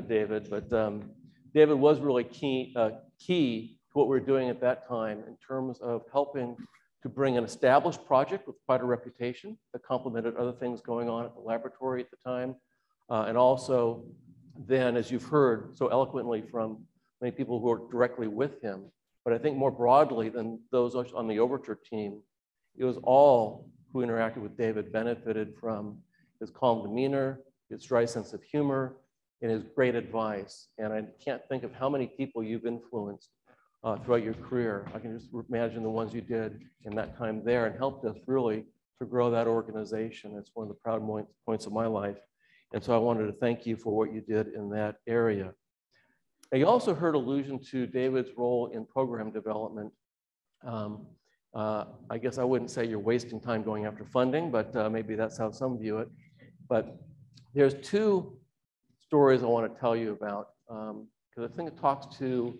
David. But David was really key to what we were doing at that time in terms of helping to bring an established project with quite a reputation that complemented other things going on at the laboratory at the time. And also then, as you've heard so eloquently from many people who worked directly with him, but I think more broadly than those on the Overture team, it was all who interacted with David benefited from his calm demeanor, his dry sense of humor, and his great advice. And I can't think of how many people you've influenced throughout your career. I can just imagine the ones you did in that time there and helped us really to grow that organization. It's one of the proud points of my life. And so I wanted to thank you for what you did in that area. Now, you also heard allusion to David's role in program development. I guess I wouldn't say you're wasting time going after funding, but maybe that's how some view it. But there's two stories I want to tell you about, because I think it talks to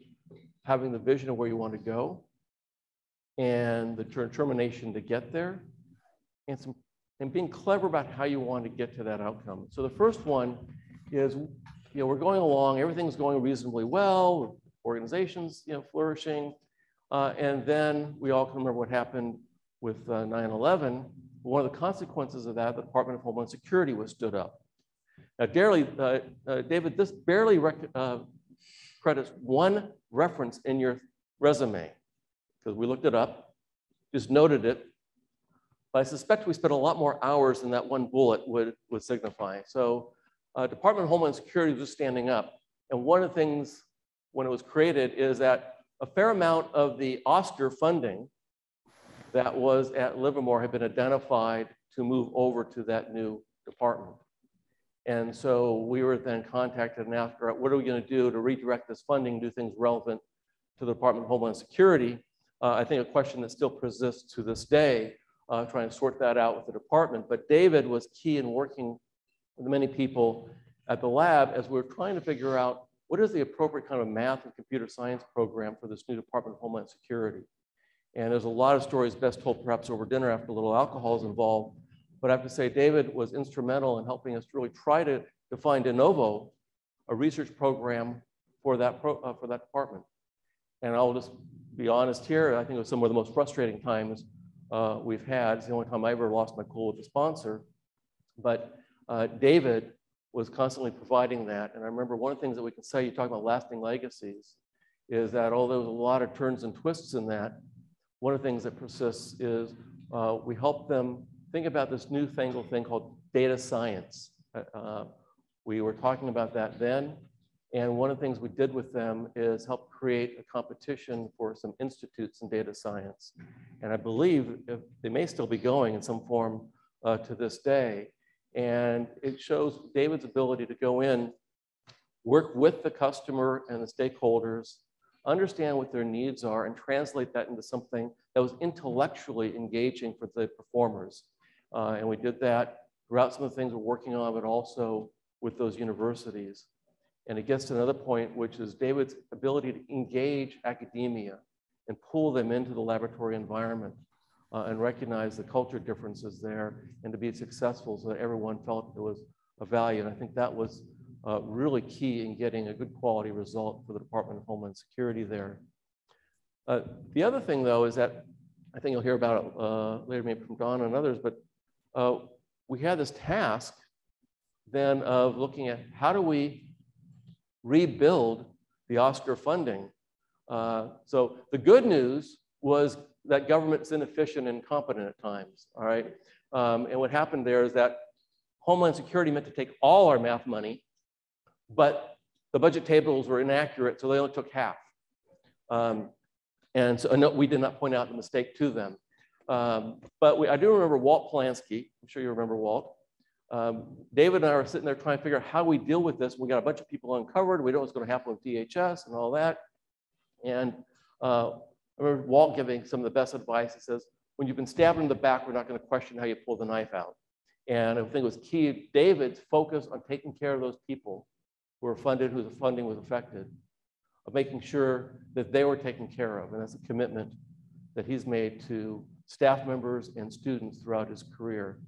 having the vision of where you want to go and the determination to get there and, being clever about how you want to get to that outcome. So the first one is, we're going along, everything's going reasonably well, organization's flourishing. And then we all can remember what happened with 9/11. One of the consequences of that, the Department of Homeland Security was stood up. Now, David, this barely credits one reference in your resume, because we looked it up, just noted it. But I suspect we spent a lot more hours than that one bullet would signify. So Department of Homeland Security was standing up. And one of the things when it was created is that a fair amount of the OSCAR funding that was at Livermore had been identified to move over to that new department. And so we were then contacted and asked, what are we going to do to redirect this funding, do things relevant to the Department of Homeland Security? I think a question that still persists to this day, trying to sort that out with the department. But David was key in working with many people at the lab as we were trying to figure out what is the appropriate kind of math and computer science program for this new Department of Homeland Security? And there's a lot of stories best told perhaps over dinner after a little alcohol is involved. But I have to say, David was instrumental in helping us really try to define de novo a research program for that department. And I'll just be honest here, I think it was some of the most frustrating times we've had. It's the only time I ever lost my cool with a sponsor. But David was constantly providing that. And I remember one of the things that we can say, you talk about lasting legacies, is that although there was a lot of turns and twists in that, one of the things that persists is we help them think about this new fangled thing called data science. We were talking about that then. And one of the things we did with them is help create a competition for some institutes in data science. And I believe they may still be going in some form to this day. And it shows David's ability to go in, work with the customer and the stakeholders, understand what their needs are, and translate that into something that was intellectually engaging for the performers. And we did that throughout some of the things we're working on, but also with those universities. And it gets to another point, which is David's ability to engage academia and pull them into the laboratory environment and recognize the culture differences there and to be successful so that everyone felt it was a value. And I think that was really key in getting a good quality result for the Department of Homeland Security there. The other thing though is that, I think you'll hear about it later maybe from Donna and others, but we had this task then of looking at how do we rebuild the OSCAR funding. So the good news was that government's inefficient and incompetent at times, all right? And what happened there is that Homeland Security meant to take all our math money, but the budget tables were inaccurate, so they only took half. And so no, we did not point out the mistake to them. But I do remember Walt Polanski, I'm sure you remember Walt. David and I were sitting there trying to figure out how we deal with this. We got a bunch of people uncovered. We don't know what's going to happen with DHS and all that. And I remember Walt giving some of the best advice. He says, when you've been stabbed in the back, we're not going to question how you pull the knife out. And I think it was key, David's focus on taking care of those people who were funded, whose funding was affected, of making sure that they were taken care of. And that's a commitment that he's made to staff members and students throughout his career.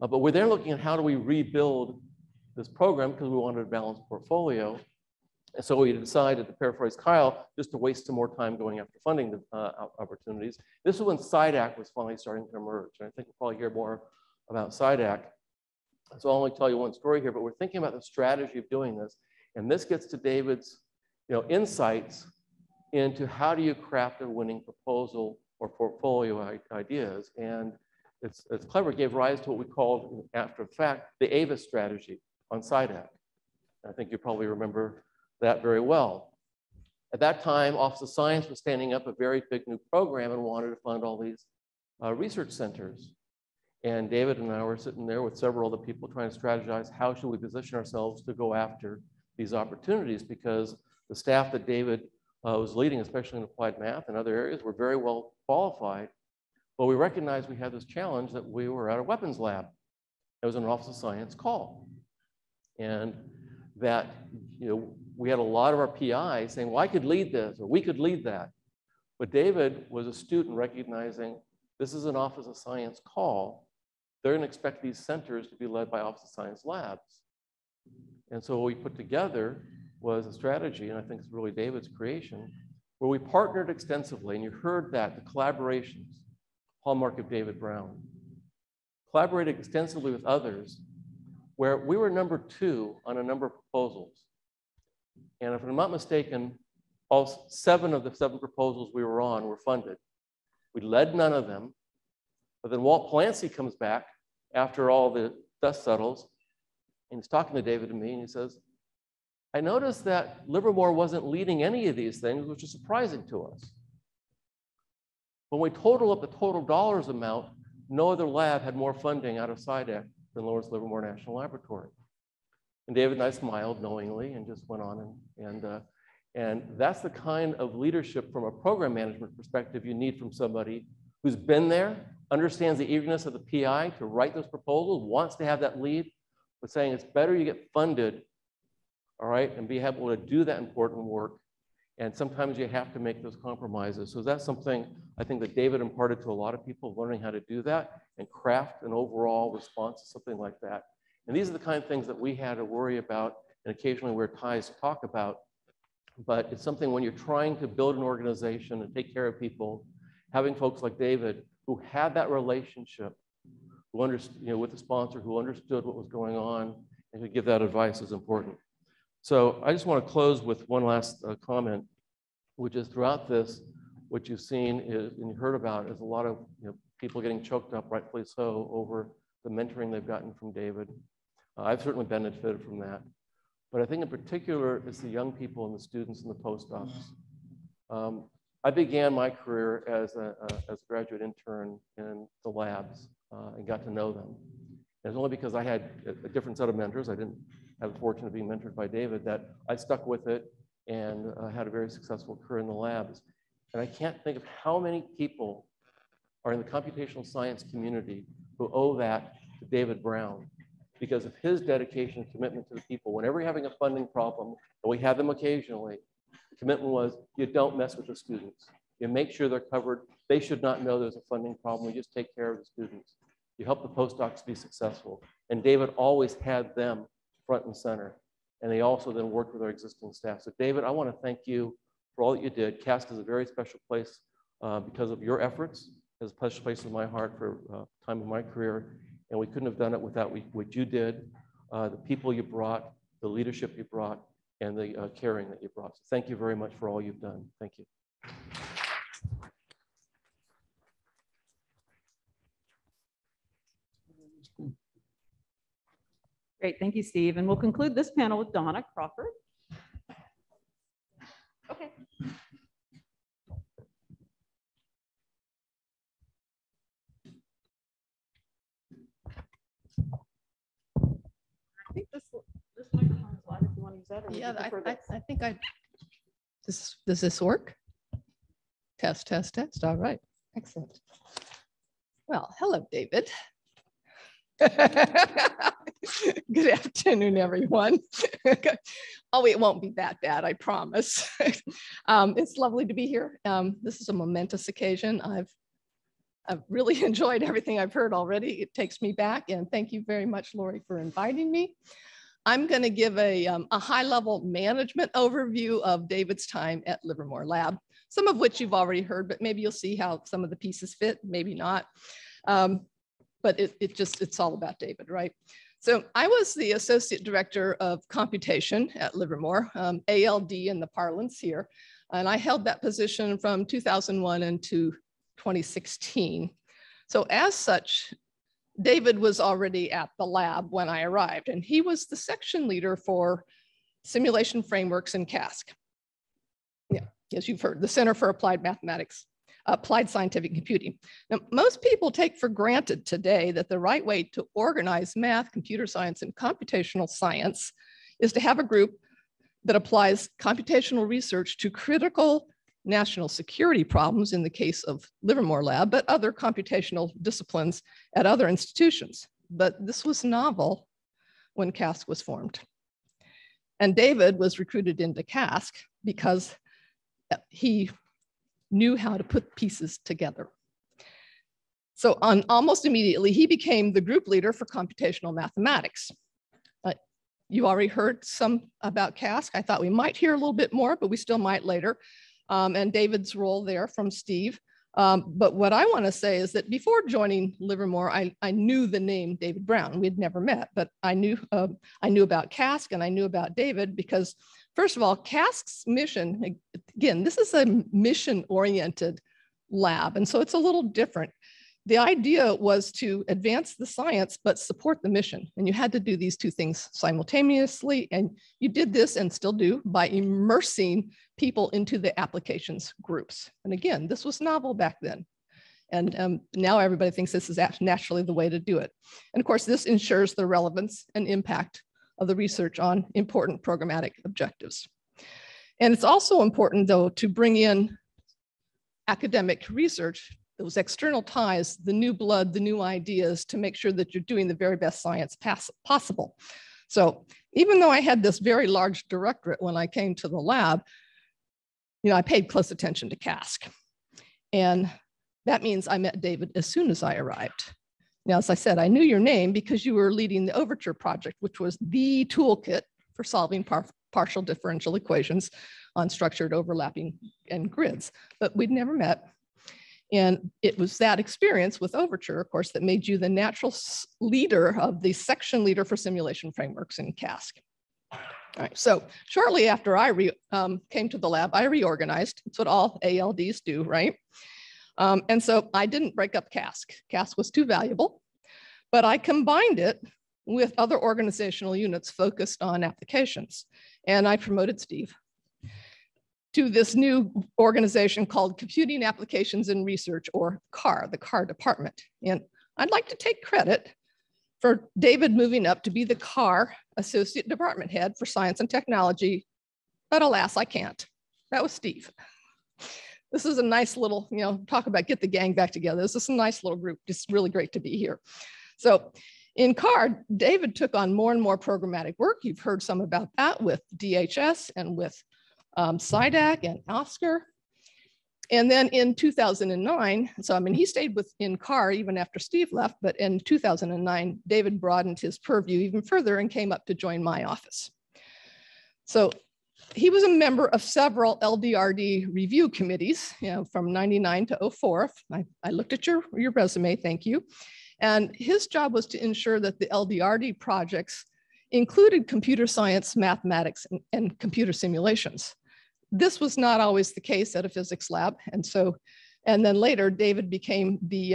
But we're there looking at how do we rebuild this program because we wanted a balanced portfolio. And so we decided, to paraphrase Kyle, just to waste some more time going after funding opportunities. This is when SIAM was finally starting to emerge. And I think we'll probably hear more about SIAM. So I'll only tell you one story here, but we're thinking about the strategy of doing this. And this gets to David's insights into how do you craft a winning proposal or portfolio ideas. And it's clever, it gave rise to what we called, after the fact, the Avis strategy on SIAM. I think you probably remember that very well. At that time, Office of Science was standing up a very big new program and wanted to fund all these research centers. And David and I were sitting there with several other people trying to strategize how should we position ourselves to go after these opportunities, because the staff that David was leading, especially in applied math and other areas, were very well qualified. But we recognized we had this challenge that we were at a weapons lab. It was an Office of Science call. And that, we had a lot of our PIs saying, well, I could lead this, or we could lead that. But David was a student recognizing this is an Office of Science call. They're going to expect these centers to be led by Office of Science labs. And so what we put together was a strategy, and I think it's really David's creation, where we partnered extensively. And you heard that, the collaborations, hallmark of David Brown. Collaborated extensively with others, where we were #2 on a number of proposals. And if I'm not mistaken, all 7 of the 7 proposals we were on were funded. We led none of them, but then Walt Polanski comes back after all the dust settles, and he's talking to David and me, and he says, I noticed that Livermore wasn't leading any of these things, which is surprising to us. When we total up the total dollars amount, no other lab had more funding out of SciDAC than Lawrence Livermore National Laboratory. And David and I smiled knowingly and just went on. And that's the kind of leadership from a program management perspective you need from somebody who's been there, understands the eagerness of the PI to write those proposals, wants to have that lead, but saying it's better you get funded, all right, and be able to do that important work. And sometimes you have to make those compromises. So that's something I think that David imparted to a lot of people, learning how to do that and craft an overall response to something like that. And these are the kind of things that we had to worry about, and occasionally we're ties to talk about, but it's something when you're trying to build an organization and take care of people, having folks like David who had that relationship, who understood, with the sponsor, who understood what was going on and could give that advice is important. So I just want to close with one last comment, which is throughout this, what you've seen is, and you heard about is a lot of people getting choked up, rightfully so, over the mentoring they've gotten from David. I've certainly benefited from that. But I think in particular, it's the young people and the students and the postdocs. I began my career as a graduate intern in the labs and got to know them. And it's only because I had a different set of mentors. I didn't have the fortune of being mentored by David that I stuck with it and had a very successful career in the labs. And I can't think of how many people are in the computational science community who owe that to David Brown because of his dedication and commitment to the people. Whenever you're having a funding problem, and we have them occasionally, the commitment was, you don't mess with the students. You make sure they're covered. They should not know there's a funding problem. We just take care of the students. You help the postdocs be successful. And David always had them front and center. And they also then worked with our existing staff. So David, I want to thank you for all that you did. CASC is a very special place because of your efforts. It's a special place in my heart for time of my career. And we couldn't have done it without what you did, the people you brought, the leadership you brought, and the caring that you brought. So thank you very much for all you've done. Thank you. Great, thank you, Steve. And we'll conclude this panel with Donna Crawford. Okay. I think this microphone is live if you want to use that. Or yeah, I think does this work? Test, test, test. All right, excellent. Well, hello, David. Good afternoon, everyone. Oh, it won't be that bad, I promise. It's lovely to be here. This is a momentous occasion. I've really enjoyed everything I've heard already. It takes me back, and thank you very much, Lori, for inviting me. I'm going to give a high-level management overview of David's time at Livermore Lab, some of which you've already heard, but maybe you'll see how some of the pieces fit, maybe not. But it's all about David, right? So I was the Associate Director of Computation at Livermore, ALD in the parlance here. And I held that position from 2001 into 2016. So as such, David was already at the lab when I arrived, and he was the section leader for simulation frameworks and CASC. Yeah, as you've heard, the Center for Applied Mathematics. Applied scientific computing. Now, most people take for granted today that the right way to organize math, computer science, and computational science is to have a group that applies computational research to critical national security problems in the case of Livermore Lab, but other computational disciplines at other institutions. But this was novel when CASC was formed. And David was recruited into CASC because he knew how to put pieces together. So almost immediately, he became the group leader for computational mathematics. You already heard some about CASC. I thought we might hear a little bit more, but we still might later. And David's role there from Steve. But what I want to say is that before joining Livermore, I knew the name David Brown. We had never met, but I knew about CASC and I knew about David because first of all, CASC's mission, again, this is a mission-oriented lab, and so it's a little different. The idea was to advance the science, but support the mission, and you had to do these two things simultaneously, and you did this and still do by immersing people into the applications groups. And again, this was novel back then, and now everybody thinks this is naturally the way to do it. And of course, this ensures the relevance and impact of the research on important programmatic objectives. And it's also important though to bring in academic research, those external ties, the new blood, the new ideas to make sure that you're doing the very best science possible. So even though I had this very large directorate when I came to the lab, you know, I paid close attention to CASC. And that means I met David as soon as I arrived. Now, as I said, I knew your name because you were leading the Overture project, which was the toolkit for solving partial differential equations on structured overlapping and grids, but we'd never met. And it was that experience with Overture, of course, that made you the natural leader of the section leader for simulation frameworks in CASC. All right, so shortly after I came to the lab, I reorganized. That's what all ALDs do, right? And so I didn't break up CASC. CASC was too valuable, but I combined it with other organizational units focused on applications. And I promoted Steve to this new organization called Computing Applications and Research, or CAR, the CAR department. And I'd like to take credit for David moving up to be the CAR associate department head for science and technology, but alas, I can't. That was Steve. This is a nice little, you know, talk about get the gang back together. This is a nice little group. It's really great to be here. So In CAR, David took on more and more programmatic work. You've heard some about that with DHS and with SciDAC and OSCAR. And then in 2009, so I mean, he stayed within CAR even after Steve left, but in 2009, David broadened his purview even further and came up to join my office. So he was a member of several LDRD review committees, you know, from 99 to 04. I looked at your resume, thank you. And his job was to ensure that the LDRD projects included computer science, mathematics, and computer simulations. This was not always the case at a physics lab. And so, and then later, David became the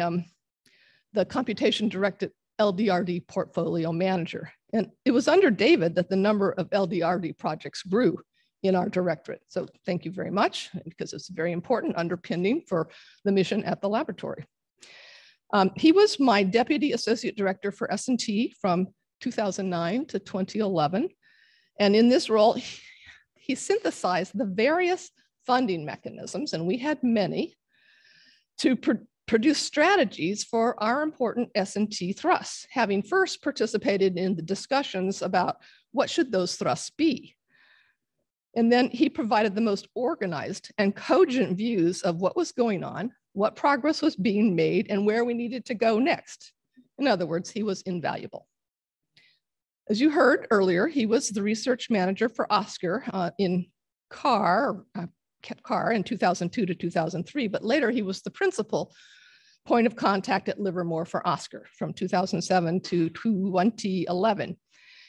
computation-directed LDRD portfolio manager. And it was under David that the number of LDRD projects grew in our directorate. So thank you very much, because it's very important underpinning for the mission at the laboratory. He was my deputy associate director for S&T from 2009 to 2011. And in this role, he synthesized the various funding mechanisms, and we had many, to produce strategies for our important S&T thrusts, having first participated in the discussions about what should those thrusts be. And then he provided the most organized and cogent views of what was going on, what progress was being made, and where we needed to go next. In other words, he was invaluable. As you heard earlier, he was the research manager for OSCAR in CAR, in 2002 to 2003, but later he was the principal point of contact at Livermore for OSCAR from 2007 to 2011,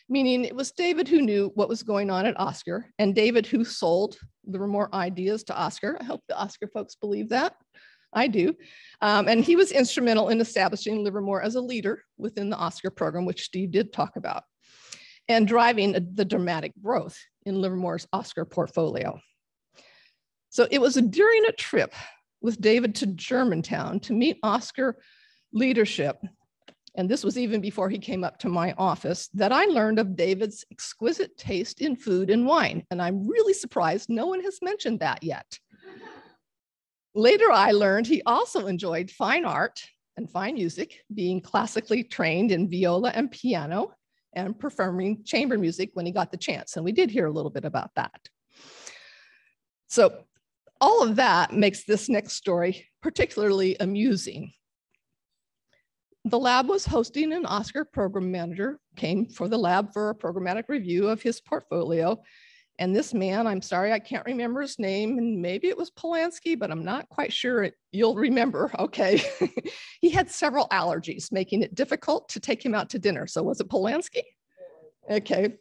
meaning it was David who knew what was going on at OSCAR and David who sold Livermore ideas to OSCAR. I hope the OSCAR folks believe that. I do. And he was instrumental in establishing Livermore as a leader within the OSCAR program, which Steve did talk about, and driving the dramatic growth in Livermore's OSCAR portfolio. So it was during a trip with David to Germantown to meet OSCAR leadership, and this was even before he came up to my office, that I learned of David's exquisite taste in food and wine. And I'm really surprised no one has mentioned that yet. Later, I learned he also enjoyed fine art and fine music, being classically trained in viola and piano, and performing chamber music when he got the chance. And we did hear a little bit about that. So all of that makes this next story particularly amusing. The lab was hosting an OSCAR program manager, came for the lab for a programmatic review of his portfolio. And this man, I'm sorry, I can't remember his name, and maybe it was Polanski, but I'm not quite sure you'll remember, okay. He had several allergies, making it difficult to take him out to dinner. So was it Polanski? Okay.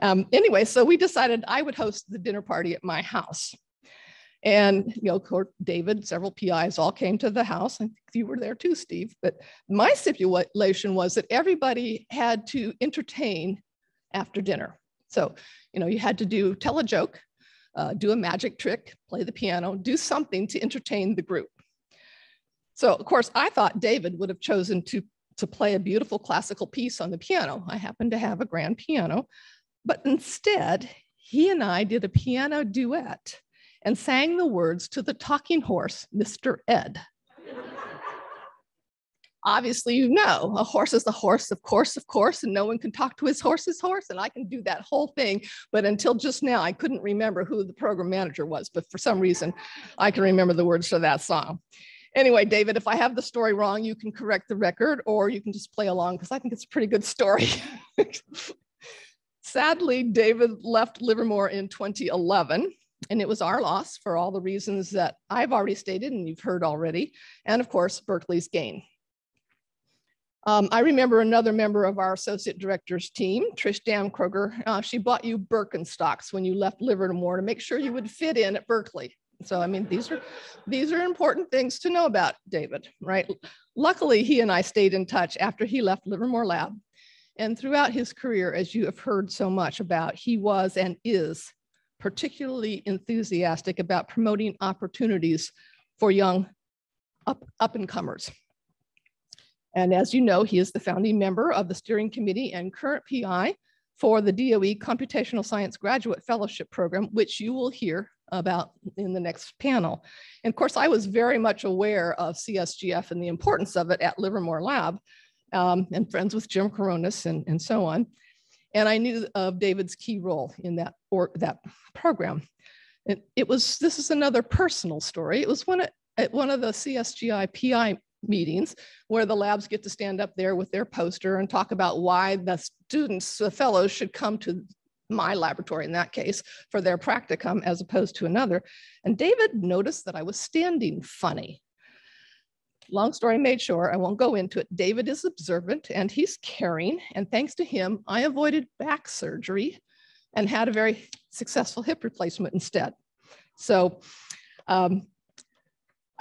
Anyway, so we decided I would host the dinner party at my house. And, you know, David, several PIs all came to the house. I think you were there too, Steve. But my stipulation was that everybody had to entertain after dinner. So, you know, you had to tell a joke, do a magic trick, play the piano, do something to entertain the group. So, of course, I thought David would have chosen to play a beautiful classical piece on the piano. I happened to have a grand piano, but instead, he and I did a piano duet and sang the words to the talking horse, Mr. Ed. Obviously, you know, a horse is a horse, of course, and no one can talk to his horse, and I can do that whole thing. But until just now, I couldn't remember who the program manager was, but for some reason, I can remember the words to that song. Anyway, David, if I have the story wrong, you can correct the record, or you can just play along, because I think it's a pretty good story. Sadly, David left Livermore in 2011. And it was our loss for all the reasons that I've already stated and you've heard already. And of course, Berkeley's gain. I remember another member of our associate director's team, Trish Damkroger. She bought you Birkenstocks when you left Livermore to make sure you would fit in at Berkeley. So, I mean, these are important things to know about David, right? Luckily, he and I stayed in touch after he left Livermore Lab. And throughout his career, as you have heard so much about, he was and is particularly enthusiastic about promoting opportunities for young up-and-comers. And as you know, he is the founding member of the steering committee and current PI for the DOE Computational Science Graduate Fellowship Program, which you will hear about in the next panel. And of course, I was very much aware of CSGF and the importance of it at Livermore Lab, and friends with Jim Corones and so on. And I knew of David's key role in that, or that program. And it was, this is another personal story. It was at one of the CSGI PI meetings where the labs get to stand up there with their poster and talk about why the students, the fellows, should come to my laboratory in that case for their practicum as opposed to another. And David noticed that I was standing funny. Long story made short, I won't go into it. David is observant and he's caring. And thanks to him, I avoided back surgery and had a very successful hip replacement instead. So I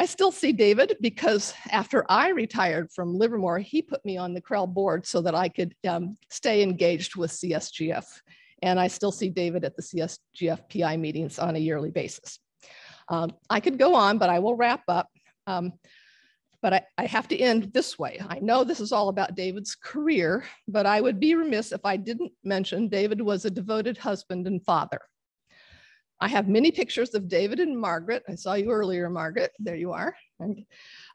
still see David because after I retired from Livermore, he put me on the CREL board so that I could stay engaged with CSGF. And I still see David at the CSGF PI meetings on a yearly basis. I could go on, but I will wrap up. But I have to end this way. I know this is all about David's career, but I would be remiss if I didn't mention David was a devoted husband and father. I have many pictures of David and Margaret. I saw you earlier, Margaret. There you are.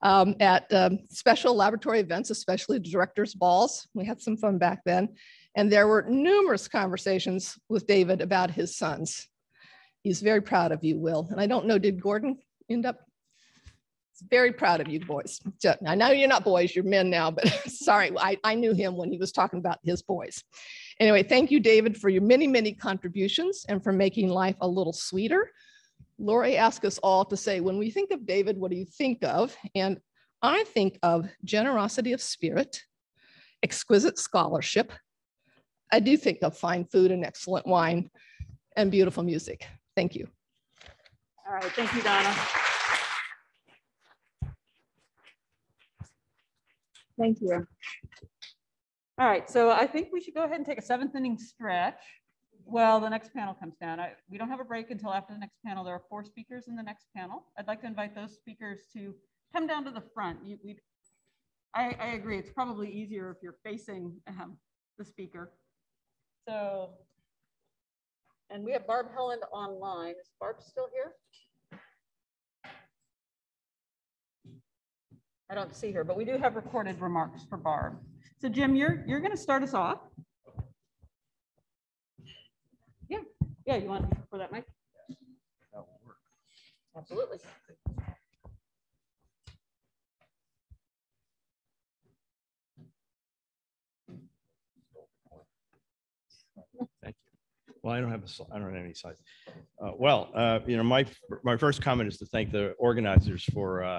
At special laboratory events, especially directors' balls. We had some fun back then. And there were numerous conversations with David about his sons. He's very proud of you, Will. And I don't know, did Gordon end up? Very proud of you, boys. I know you're not boys, you're men now, but sorry, I knew him when he was talking about his boys. Anyway, thank you, David, for your many, many contributions and for making life a little sweeter. Lori asked us all to say, when we think of David, what do you think of? And I think of generosity of spirit, exquisite scholarship. I do think of fine food and excellent wine and beautiful music. Thank you. All right, thank you, Donna. Thank you. All right, so I think we should go ahead and take a seventh inning stretch. Well, the next panel comes down. We don't have a break until after the next panel. There are 4 speakers in the next panel. I'd like to invite those speakers to come down to the front. I agree, it's probably easier if you're facing the speaker. So, and we have Barb Helen online. Is Barb still here? I don't see her, but we do have recorded remarks for Barb. So Jim, you're going to start us off. Yeah, yeah, you want to for that mic? That will work. Absolutely. Thank you. Well, I don't have any slides. You know, my first comment is to thank the organizers for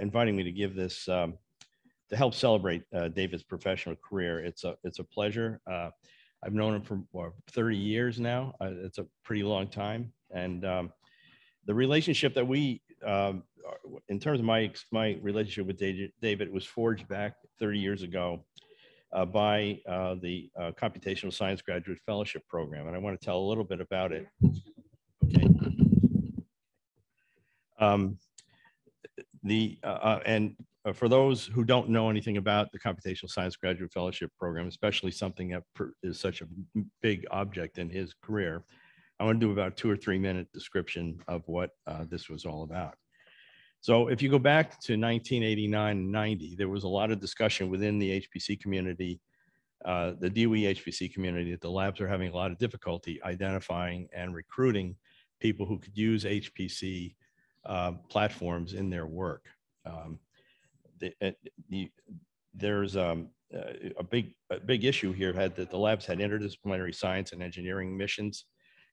inviting me to give this, to help celebrate David's professional career. It's a pleasure. I've known him for 30 years now. It's a pretty long time. And the relationship that we, in terms of my relationship with David was forged back 30 years ago by the Computational Science Graduate Fellowship Program. And I want to tell a little bit about it. Okay. For those who don't know anything about the Computational Science Graduate Fellowship Program, especially something that is such a big object in his career, I want to do about a 2 or 3 minute description of what this was all about. So if you go back to 1989 and 90, there was a lot of discussion within the HPC community, the DOE HPC community, that the labs are having a lot of difficulty identifying and recruiting people who could use HPC platforms in their work. There's a big issue here that the labs had interdisciplinary science and engineering missions,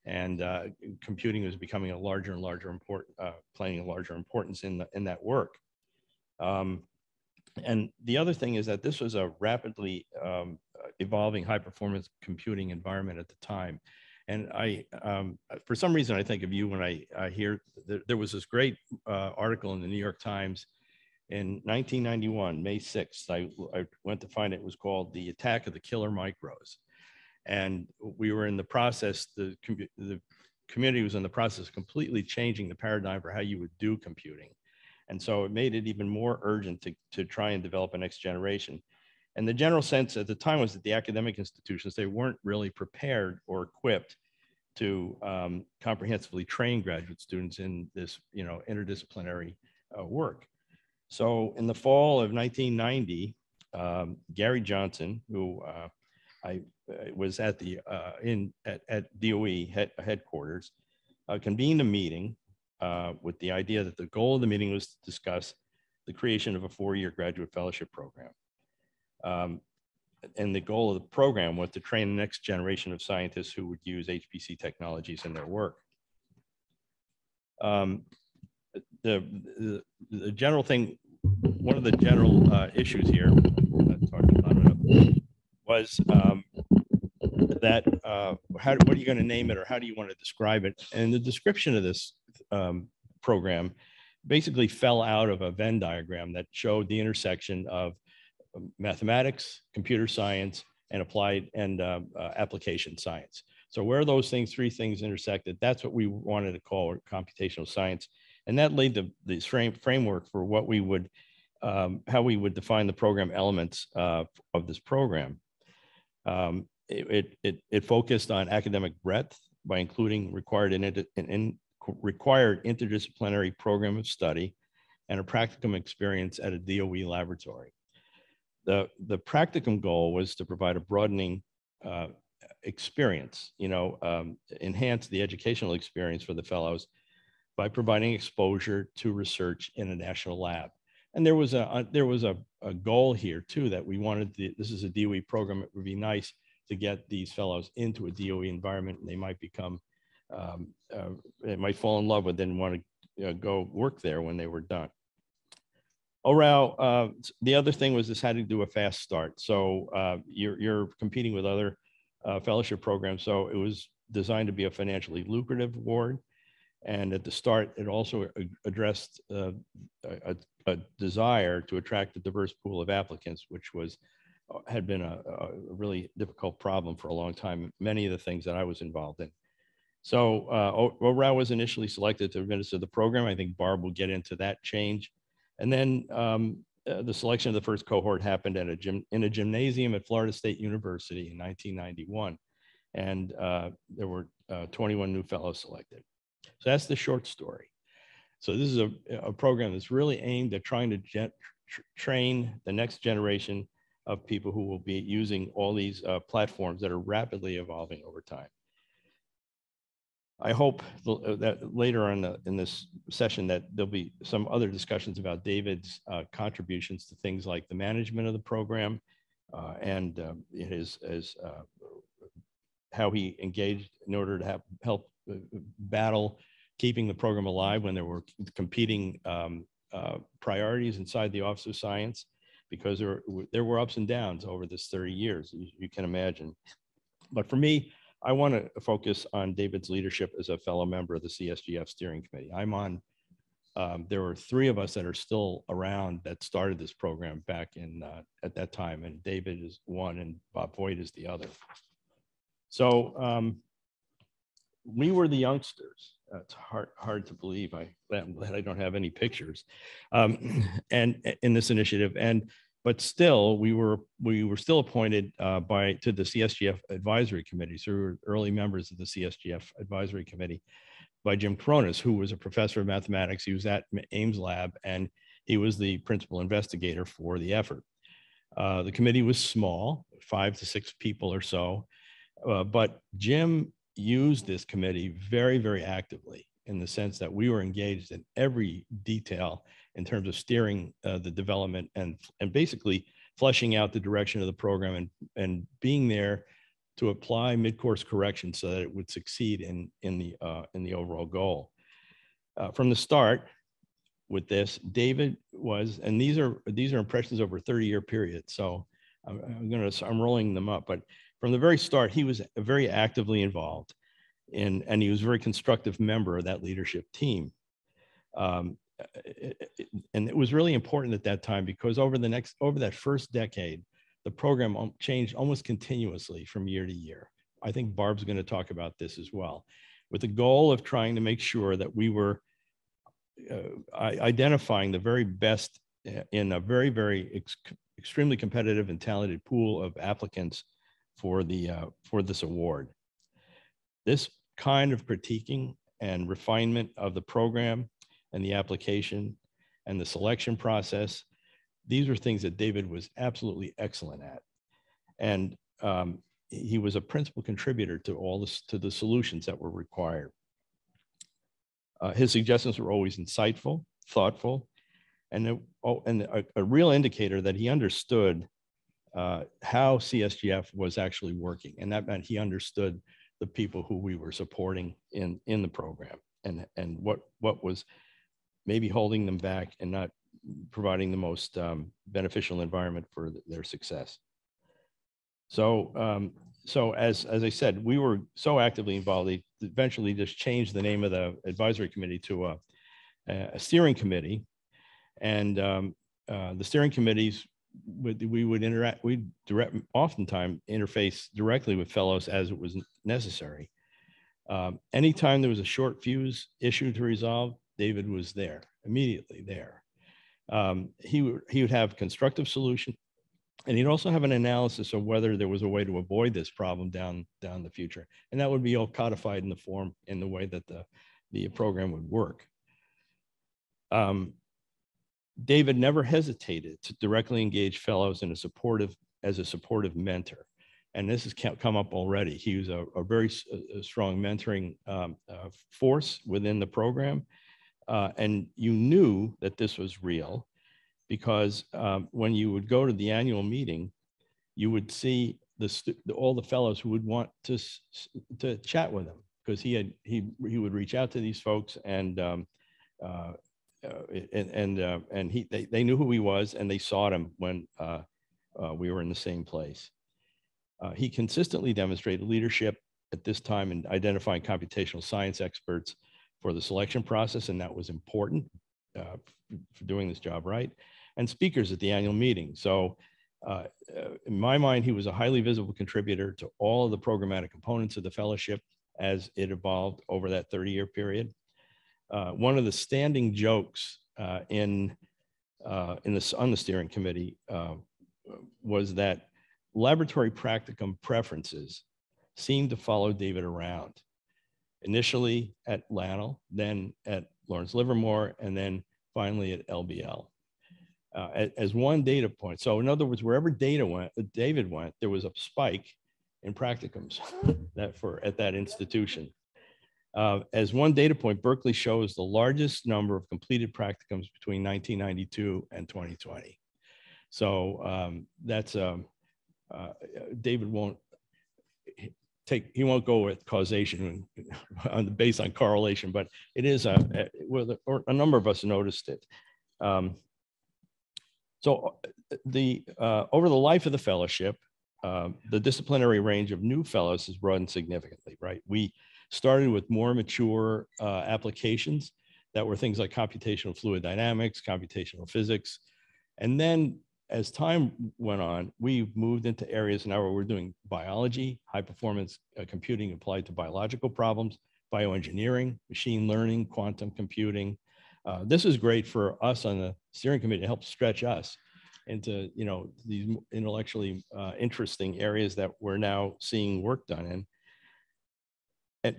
and computing was becoming a larger and larger playing a larger importance in that work. And the other thing is that this was a rapidly evolving high performance computing environment at the time. And for some reason, I think of you when I hear, there was this great article in the New York Times in 1991, May 6th. I went to find it. It was called The Attack of the Killer Micros. And we were in the process, the community was in the process of completely changing the paradigm for how you would do computing. And so it made it even more urgent to try and develop a next generation. And the general sense at the time was that the academic institutions, they weren't really prepared or equipped to comprehensively train graduate students in this, you know, interdisciplinary work. So in the fall of 1990, Gary Johnson, who I was at the at DOE headquarters, convened a meeting with the idea that the goal of the meeting was to discuss the creation of a four-year graduate fellowship program. And the goal of the program was to train the next generation of scientists who would use HPC technologies in their work. The general thing, one of the general issues here was that what are you going to name it, or how do you want to describe it? And the description of this program basically fell out of a Venn diagram that showed the intersection of mathematics, computer science, and applied and application science. So where those things, three things intersected, that's what we wanted to call computational science. And that laid the framework for what we would, how we would define the program elements of this program. It focused on academic breadth by including required required interdisciplinary program of study and a practicum experience at a DOE laboratory. The practicum goal was to provide a broadening experience, enhance the educational experience for the fellows by providing exposure to research in a national lab. And there was a goal here too, that we wanted to, this is a DOE program, it would be nice to get these fellows into a DOE environment, and they might become they might fall in love with and want to go work there when they were done. The other thing was this had to do a fast start. So you're competing with other fellowship programs. So it was designed to be a financially lucrative award. And at the start, it also addressed a desire to attract a diverse pool of applicants, which was had been a really difficult problem for a long time, many of the things that I was involved in. So ORAL was initially selected to administer the program. I think Barb will get into that change. And then the selection of the first cohort happened at in a gymnasium at Florida State University in 1991. And there were 21 new fellows selected. So that's the short story. So this is a program that's really aimed at trying to train the next generation of people who will be using all these platforms that are rapidly evolving over time. I hope that later on in this session that there'll be some other discussions about David's contributions to things like the management of the program and how he engaged in order to help battle keeping the program alive when there were competing priorities inside the Office of Science, because there were ups and downs over this 30 years, you can imagine. But for me, I want to focus on David's leadership as a fellow member of the CSGF steering committee. I'm on, there were three of us that are still around that started this program back in, at that time, and David is one and Bob Voigt is the other. So we were the youngsters. It's hard to believe. I'm glad I don't have any pictures and in this initiative. But still, we were still appointed to the CSGF advisory committee. So we were early members of the CSGF advisory committee by Jim Corones, who was a professor of mathematics. He was at Ames Lab, and he was the principal investigator for the effort. The committee was small, 5 to 6 people or so, but Jim used this committee very, very actively, in the sense that we were engaged in every detail in terms of steering the development and basically fleshing out the direction of the program and being there to apply mid-course correction so that it would succeed in the overall goal. From the start with this, David was, and these are impressions over a 30-year period. So I'm rolling them up, but from the very start, he was very actively involved and he was a very constructive member of that leadership team. And it was really important at that time, because over that first decade, the program changed almost continuously from year to year. I think Barb's going to talk about this as well, with the goal of trying to make sure that we were identifying the very best in a very, very extremely competitive and talented pool of applicants for this award. This kind of critiquing and refinement of the program and the application and the selection process these are things that David was absolutely excellent at. And he was a principal contributor to all this, to the solutions that were required. His suggestions were always insightful, thoughtful, and a real indicator that he understood how CSGF was actually working. And that meant he understood the people who we were supporting in the program, and what was maybe holding them back and not providing the most beneficial environment for their success. So, as I said, we were so actively involved, they eventually just changed the name of the advisory committee to a steering committee. And the steering committees, we would oftentimes interface directly with fellows as it was necessary. Anytime there was a short fuse issue to resolve, David was there, immediately there. He would have constructive solution, and he'd also have an analysis of whether there was a way to avoid this problem down the future. And that would be all codified in the form, in the way that the program would work. David never hesitated to directly engage fellows in as a supportive mentor. And this has come up already. He was a very strong mentoring force within the program. And you knew that this was real because when you would go to the annual meeting, you would see all the fellows who would want to chat with him, because he would reach out to these folks, and they knew who he was, and they sought him when we were in the same place. He consistently demonstrated leadership at this time in identifying computational science experts for the selection process, and that was important for doing this job right, and speakers at the annual meeting. So in my mind, he was a highly visible contributor to all of the programmatic components of the fellowship as it evolved over that 30-year period. One of the standing jokes on the steering committee was that laboratory practicum preferences seemed to follow David around. Initially at LANL, then at Lawrence Livermore, and then finally at LBL, as one data point. So in other words, wherever David went, there was a spike in practicums at that institution. As one data point, Berkeley shows the largest number of completed practicums between 1992 and 2020. So that's, David won't take, he won't go with causation on the based on correlation, but it is a number of us noticed it. So over the life of the fellowship, the disciplinary range of new fellows has broadened significantly, right? We started with more mature applications that were things like computational fluid dynamics, computational physics. And then as time went on, we moved into areas now where we're doing biology, high performance computing applied to biological problems, bioengineering, machine learning, quantum computing. This is great for us on the steering committee to help stretch us into, you know, these intellectually interesting areas that we're now seeing work done in.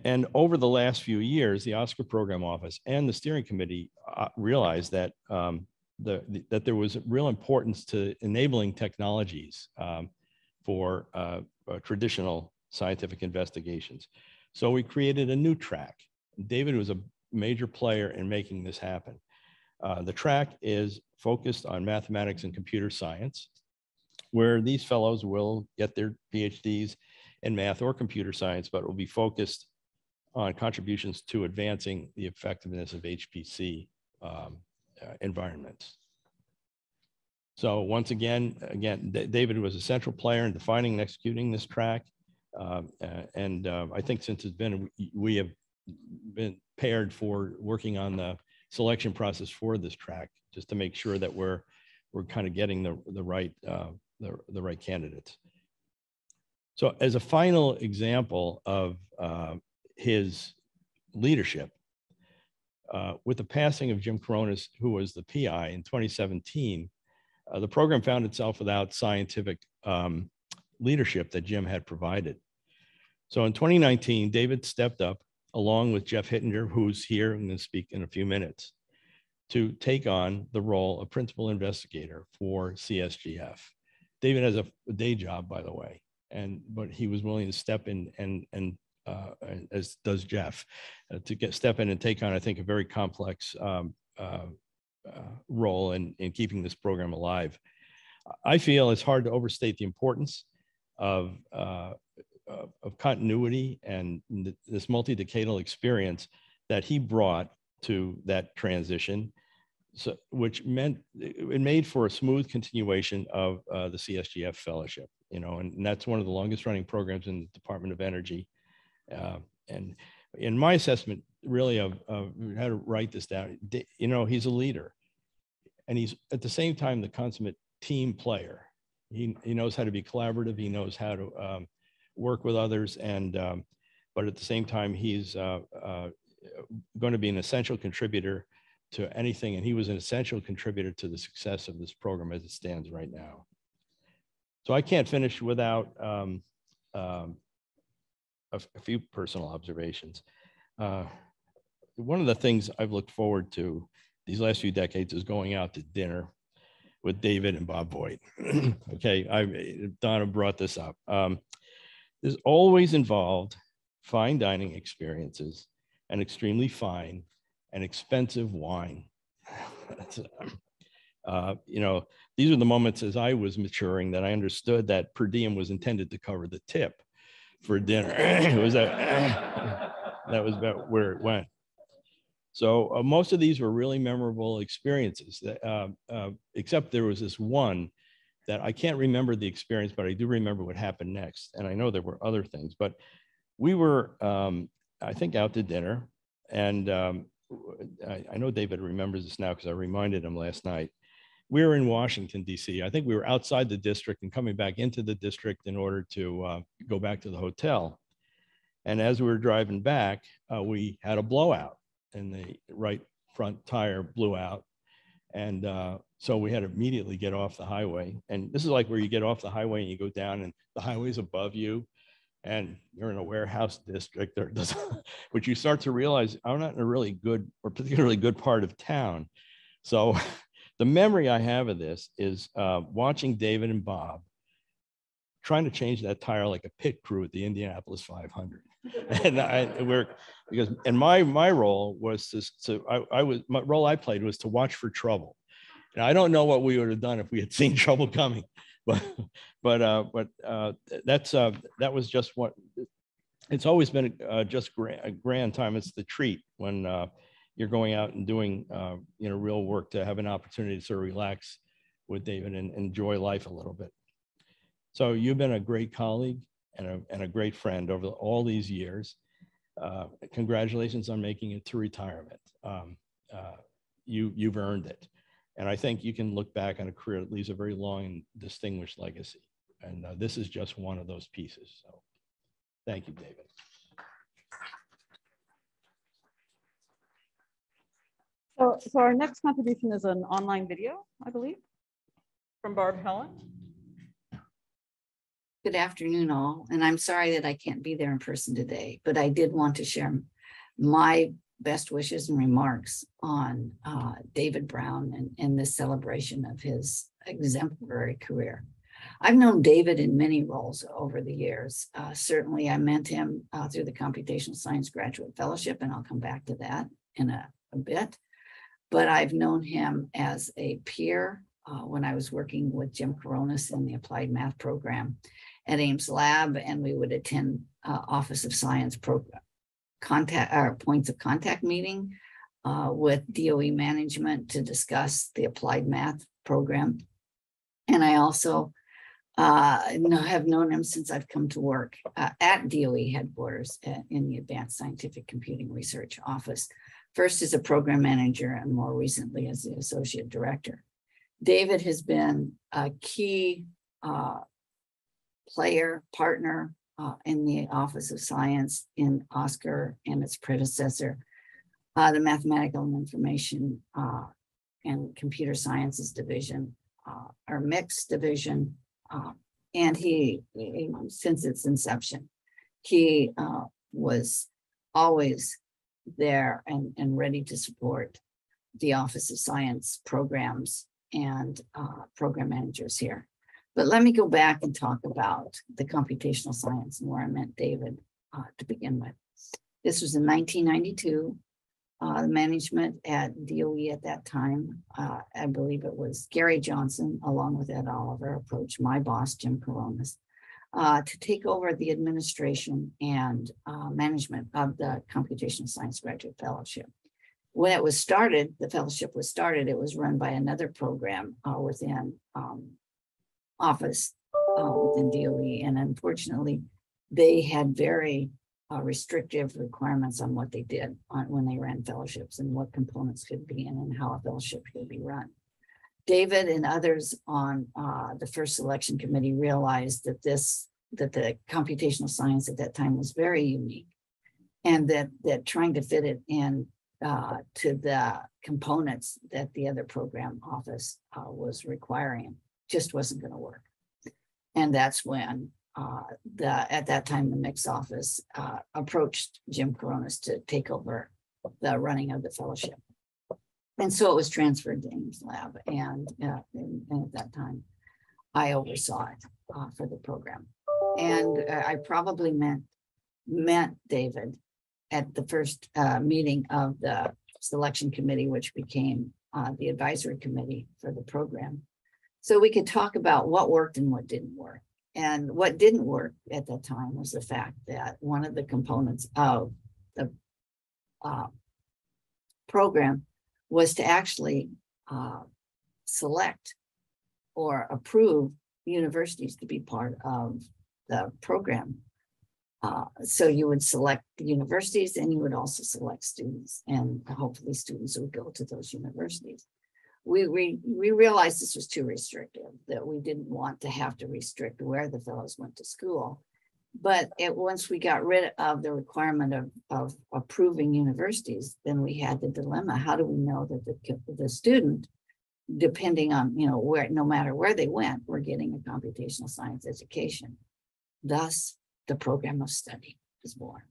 And over the last few years, the OSCAR program office and the steering committee realized that that there was real importance to enabling technologies for traditional scientific investigations. So we created a new track. David was a major player in making this happen. The track is focused on mathematics and computer science, where these fellows will get their PhDs in math or computer science, but it will be focused on contributions to advancing the effectiveness of HPC environments. So once again, David was a central player in defining and executing this track. I think since it's been, we have been paired for working on the selection process for this track, just to make sure that we're kind of getting the right candidates. So as a final example of his leadership, with the passing of Jim Corones, who was the PI in 2017, the program found itself without scientific leadership that Jim had provided. So in 2019, David stepped up along with Jeff Hittinger, who's here and going to speak in a few minutes, to take on the role of principal investigator for CSGF. David has a day job, by the way, but he was willing to step in and as does Jeff, to step in and take on, I think, a very complex role in keeping this program alive. I feel it's hard to overstate the importance of continuity and this multi-decadal experience that he brought to that transition, so, which meant it made for a smooth continuation of the CSGF fellowship, you know, and that's one of the longest running programs in the Department of Energy. And in my assessment, really, of how to write this down, you know, he's a leader, and he's at the same time the consummate team player. He knows how to be collaborative. He knows how to work with others, and but at the same time, he's going to be an essential contributor to anything, and he was an essential contributor to the success of this program as it stands right now. So I can't finish without a few personal observations. One of the things I've looked forward to these last few decades is going out to dinner with David and Bob Voigt. Okay, Donna brought this up. There's always involved fine dining experiences and extremely fine and expensive wine. You know, these are the moments as I was maturing that I understood that per diem was intended to cover the tip for dinner. It was that was about where it went. So most of these were really memorable experiences, that, except there was this one that I can't remember the experience, but I do remember what happened next. And I know there were other things, but we were, I think, out to dinner. And I know David remembers this now because I reminded him last night. We were in Washington, D.C. I think we were outside the district and coming back into the district in order to go back to the hotel. And as we were driving back, we had a blowout, and the right front tire blew out. And so we had to immediately get off the highway. And this is like where you get off the highway and you go down and the highway's above you and you're in a warehouse district, which you start to realize, I'm not in a really good or particularly good part of town. So the memory I have of this is watching David and Bob trying to change that tire like a pit crew at the Indianapolis 500. And my role was my role I played was to watch for trouble. And I don't know what we would have done if we had seen trouble coming, but that was just what it's always been, a grand time. It's the treat when you're going out and doing you know, real work, to have an opportunity to sort of relax with David and enjoy life a little bit. So you've been a great colleague and a great friend over all these years. Congratulations on making it to retirement. You've earned it. And I think you can look back on a career that leaves a very long and distinguished legacy. And this is just one of those pieces. So thank you, David. So our next contribution is an online video, I believe, from Barb Helen. Good afternoon, all, and I'm sorry that I can't be there in person today, but I did want to share my best wishes and remarks on David Brown and this celebration of his exemplary career. I've known David in many roles over the years. Certainly, I met him through the Computational Science Graduate Fellowship, and I'll come back to that in a bit, but I've known him as a peer when I was working with Jim Corones in the Applied Math program at Ames Lab, and we would attend Office of Science points of contact meeting with DOE management to discuss the applied math program. And I also have known him since I've come to work at DOE headquarters in the Advanced Scientific Computing Research Office, first as a program manager and more recently as the associate director. David has been a key player, partner, in the Office of Science, in OSCAR and its predecessor, the Mathematical and Information and Computer Sciences Division, or MICS Division, and he, since its inception, he was always there and ready to support the Office of Science Programs and program managers here. But let me go back and talk about the computational science and where I met David to begin with. This was in 1992. The management at DOE at that time, I believe it was Gary Johnson, along with Ed Oliver, approached my boss, Jim Corones, to take over the administration and management of the Computational Science Graduate Fellowship. When it was started, the fellowship was started, it was run by another program within office within DOE, and unfortunately, they had very restrictive requirements on what they did when they ran fellowships and what components could be in and how a fellowship could be run. David and others on the first selection committee realized that the computational science at that time was very unique, and that trying to fit it in to the components that the other program office was requiring just wasn't going to work. And that's when at that time, the MICS office approached Jim Corones to take over the running of the fellowship. And so it was transferred to Ames Lab, and at that time, I oversaw it for the program. And I probably met David at the first meeting of the selection committee, which became the advisory committee for the program. So we could talk about what worked and what didn't work. And what didn't work at that time was the fact that one of the components of the program was to actually select or approve universities to be part of the program. So you would select the universities and you would also select students, and hopefully students would go to those universities. We realized this was too restrictive, that we didn't want to have to restrict where the fellows went to school. But once we got rid of the requirement of approving universities, then we had the dilemma: how do we know that the student, depending on, you know, where, no matter where they went, were getting a computational science education? Thus, the program of study was born.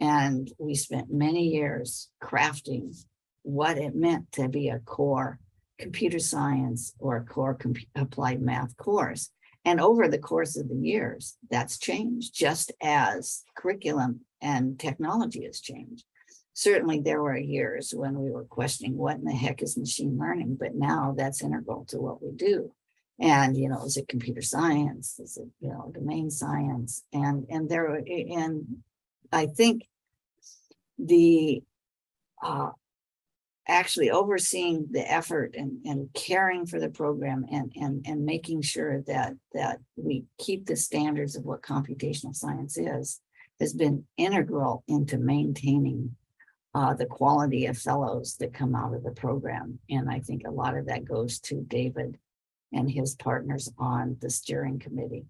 And we spent many years crafting what it meant to be a core computer science or a core applied math course. And over the course of the years, that's changed, just as curriculum and technology has changed. Certainly there were years when we were questioning what in the heck is machine learning, but now that's integral to what we do. And, you know, is it computer science? Is it, you know, domain science? And I think the actually overseeing the effort and caring for the program and making sure that we keep the standards of what computational science is has been integral into maintaining the quality of fellows that come out of the program. And I think a lot of that goes to David and his partners on the steering committee.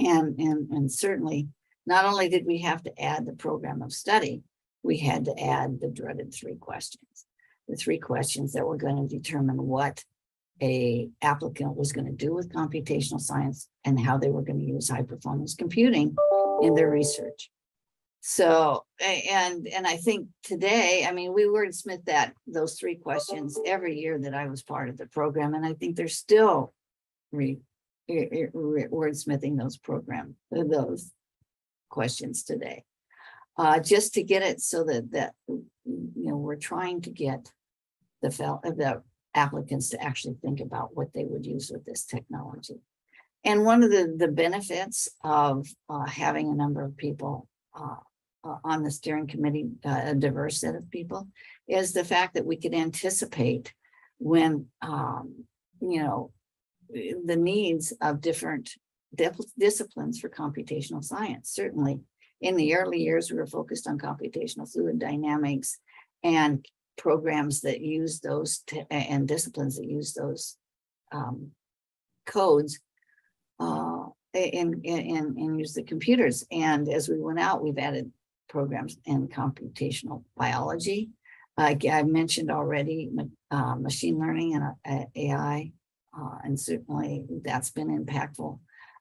And certainly, not only did we have to add the program of study, we had to add the dreaded three questions, the three questions that were going to determine what a applicant was going to do with computational science and how they were going to use high performance computing in their research. So, and I think today, I mean, we wordsmith those three questions every year that I was part of the program, and I think they're still wordsmithing those questions today. Just to get it so that you know, we're trying to get the applicants to actually think about what they would use with this technology. And one of the benefits of having a number of people on the steering committee, a diverse set of people, is the fact that we could anticipate when you know, the needs of different disciplines for computational science. Certainly, in the early years, we were focused on computational fluid dynamics and programs that use those and disciplines that use those codes and use the computers. And as we went out, we've added programs in computational biology. I mentioned already machine learning and AI, and certainly that's been impactful.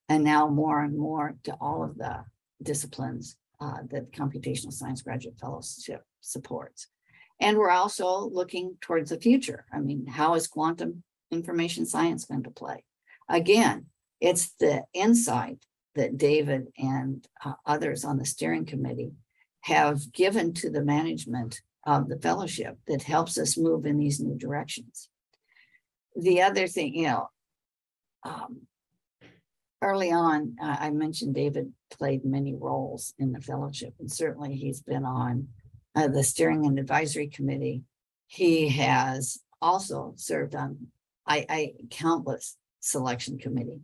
And now more and more to all of the disciplines that the Computational Science Graduate Fellowship supports. And we're also looking towards the future. I mean, how is quantum information science going to play? Again, it's the insight that David and others on the steering committee have given to the management of the fellowship that helps us move in these new directions. The other thing, you know, early on, I mentioned David played many roles in the fellowship, and certainly he's been on the steering and advisory committee. He has also served on countless selection committee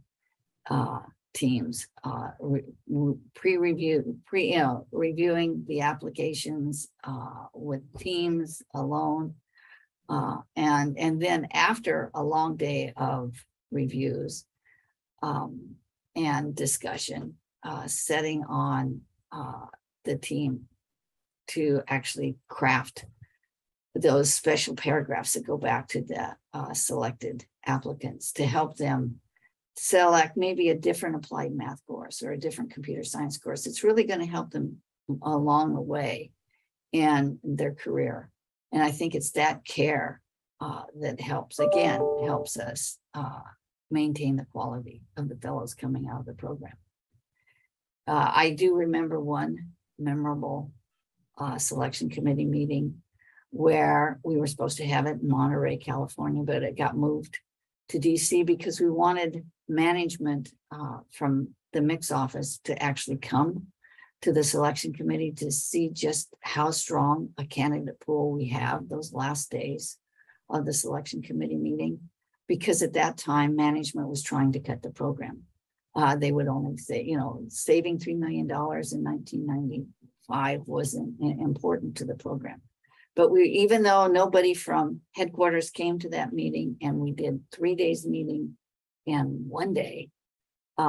teams, reviewing the applications with teams alone, and then after a long day of reviews and discussion, setting on the team to actually craft those special paragraphs that go back to the selected applicants to help them select maybe a different applied math course or a different computer science course. It's really going to help them along the way in their career. And I think it's that care that helps, again, helps us maintain the quality of the fellows coming out of the program. I do remember one memorable selection committee meeting where we were supposed to have it in Monterey, California, but it got moved to DC because we wanted management from the mix office to actually come to the selection committee to see just how strong a candidate pool we have those last days of the selection committee meeting, because at that time management was trying to cut the program. They would only say, you know, saving $3 million in 1995 wasn't important to the program. But we, even though nobody from headquarters came to that meeting, and we did 3 days meeting and 1 day, we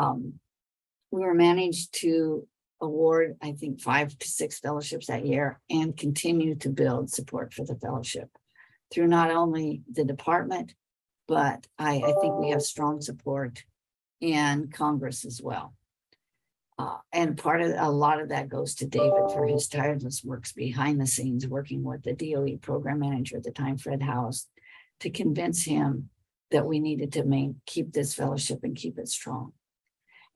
were managed to award, I think, 5 to 6 fellowships that year and continue to build support for the fellowship through not only the department, but I think we have strong support in Congress as well. And a lot of that goes to David for his tireless works behind the scenes, working with the DOE program manager at the time, Fred House, to convince him that we needed to keep this fellowship and keep it strong.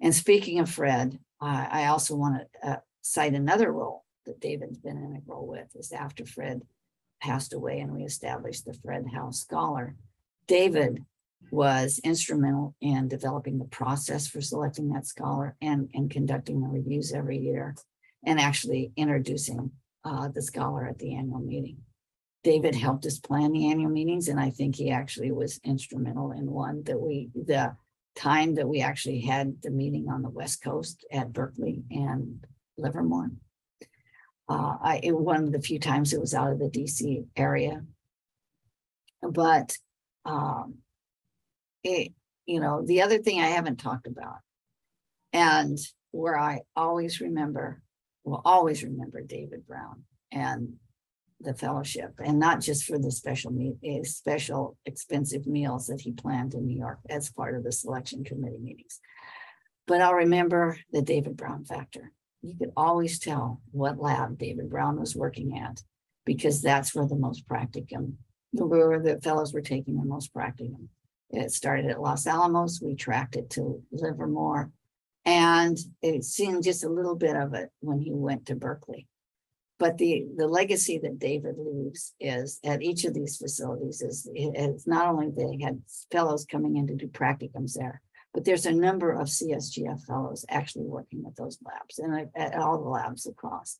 And speaking of Fred, I also want to cite another role that David's been integral with is after Fred passed away and we established the Fred House Scholar. David was instrumental in developing the process for selecting that scholar and conducting the reviews every year and actually introducing the scholar at the annual meeting. David helped us plan the annual meetings, and I think he actually was instrumental in one that the time that we actually had the meeting on the West Coast at Berkeley and Livermore. It was one of the few times it was out of the DC area, but you know, the other thing I haven't talked about, and where I always remember, will always remember David Brown and the fellowship, and not just for the special expensive meals that he planned in New York as part of the selection committee meetings, but I'll remember the David Brown factor. You could always tell what lab David Brown was working at, because that's where the most practicum, where the fellows were taking the most practicum. It started at Los Alamos, we tracked it to Livermore, and it seemed just a little bit of it when he went to Berkeley. But the legacy that David leaves is at each of these facilities is it's not only they had fellows coming in to do practicums there, but there's a number of CSGF fellows actually working at those labs and at all the labs across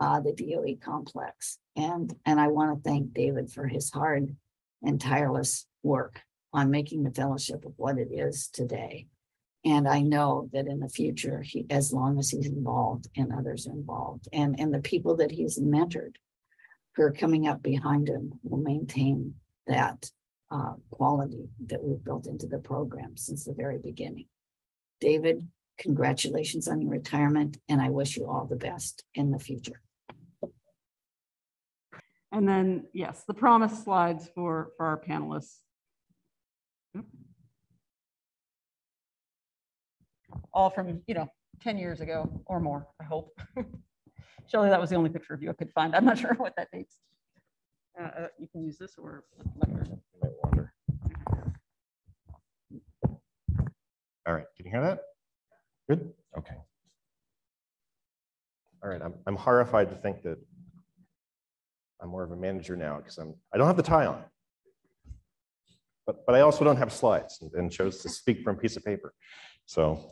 the DOE complex. And I want to thank David for his hard and tireless work on making the fellowship of what it is today. And I know that in the future, he, as long as he's involved and others are involved, and the people that he's mentored who are coming up behind him will maintain that quality that we've built into the program since the very beginning. David, congratulations on your retirement, and I wish you all the best in the future. And then, yes, the promise slides for our panelists. All from, you know, 10 years ago or more, I hope. Shelley, that was the only picture of you I could find. I'm not sure what that dates. You can use this or later. You might wonder. All right, can you hear that? Good? Okay. All right, I'm horrified to think that I'm more of a manager now because I don't have the tie on. But I also don't have slides and chose to speak from a piece of paper. So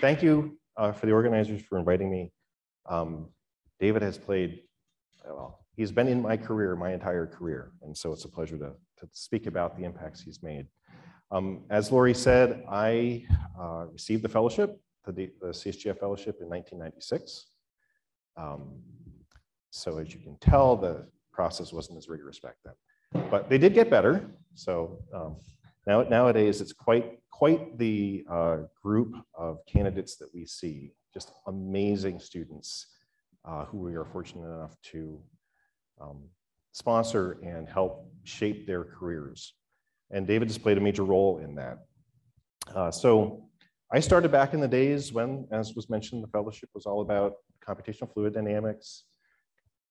thank you for the organizers for inviting me. David has played, well, he's been in my career, my entire career. And so it's a pleasure to speak about the impacts he's made. As Lori said, I received the fellowship, the CSGF fellowship in 1996. So as you can tell, the process wasn't as rigorous back then, but they did get better. So nowadays, it's quite the group of candidates that we see, just amazing students who we are fortunate enough to sponsor and help shape their careers. And David has played a major role in that. So I started back in the days when, as was mentioned, the fellowship was all about computational fluid dynamics,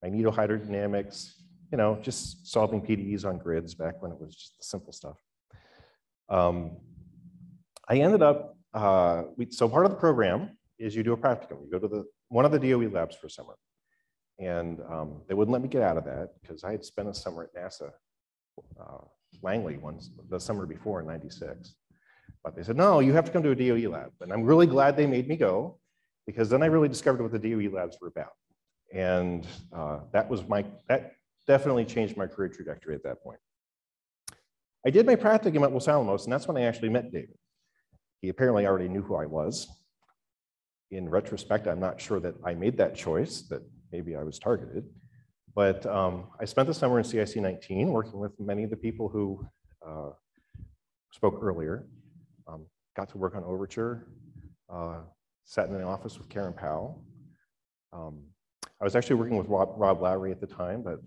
magnetohydrodynamics, you know, just solving PDEs on grids back when it was just the simple stuff. I ended up, so part of the program is you do a practicum. You go to one of the DOE labs for a summer. And they wouldn't let me get out of that because I had spent a summer at NASA Langley once the summer before in '96. But they said, no, you have to come to a DOE lab. And I'm really glad they made me go because then I really discovered what the DOE labs were about. And that definitely changed my career trajectory at that point. I did my practicum at Los Alamos, and that's when I actually met David. He apparently already knew who I was. In retrospect, I'm not sure that I made that choice, that maybe I was targeted. But I spent the summer in CIC 19 working with many of the people who spoke earlier. Got to work on Overture, sat in the office with Karen Powell. I was actually working with Rob Lowry at the time, but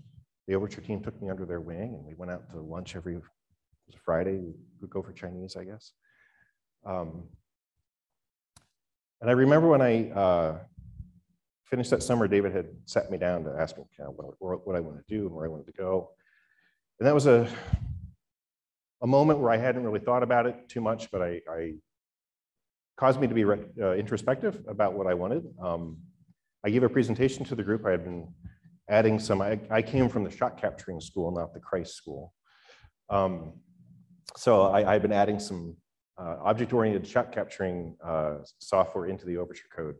the Overture team took me under their wing and we went out to lunch every Friday. We'd go for Chinese, I guess. And I remember when I finished that summer, David had sat me down to ask me kind of what I wanted to do and where I wanted to go. And that was a moment where I hadn't really thought about it too much, but I caused me to be introspective about what I wanted. I gave a presentation to the group. I had been adding some, I came from the shot capturing school, not the Kreiss school. So I've been adding some object-oriented shot capturing software into the Overture code,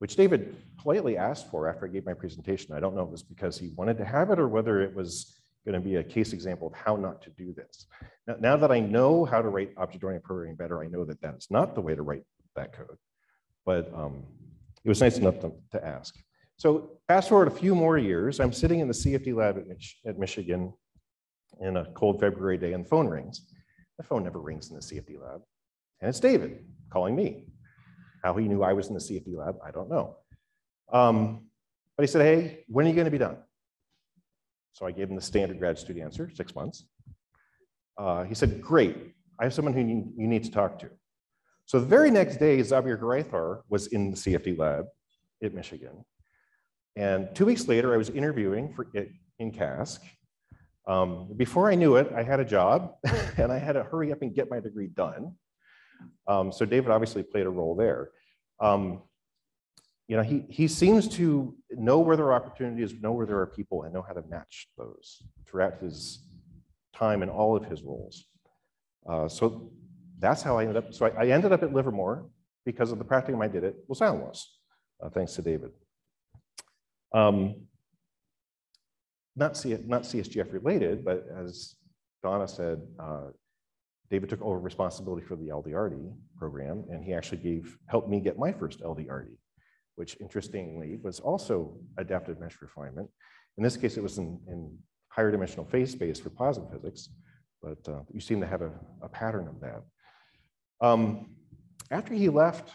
which David politely asked for after I gave my presentation. I don't know if it was because he wanted to have it or whether it was gonna be a case example of how not to do this. Now that I know how to write object-oriented programming better, I know that that is not the way to write that code, but, it was nice enough to ask. So fast forward a few more years, I'm sitting in the CFD lab at Michigan in a cold February day and the phone rings. The phone never rings in the CFD lab. And it's David calling me. How he knew I was in the CFD lab, I don't know. But he said, hey, when are you gonna be done? So I gave him the standard grad student answer, 6 months. He said, great, I have someone who you need to talk to. So the very next day, Xavier Garaithar was in the CFD lab at Michigan. And 2 weeks later, I was interviewing for it in CASC. Before I knew it, I had a job and I had to hurry up and get my degree done. So David obviously played a role there. You know, he seems to know where there are opportunities, know where there are people, and know how to match those throughout his time in all of his roles. So that's how I ended up. So I ended up at Livermore because of the practicum I did at Los Alamos, thanks to David. Not CSGF related, but as Donna said, David took over responsibility for the LDRD program, and he actually helped me get my first LDRD, which interestingly was also adaptive mesh refinement. In this case, it was in higher dimensional phase space for plasma physics, but you seem to have a pattern of that. After he left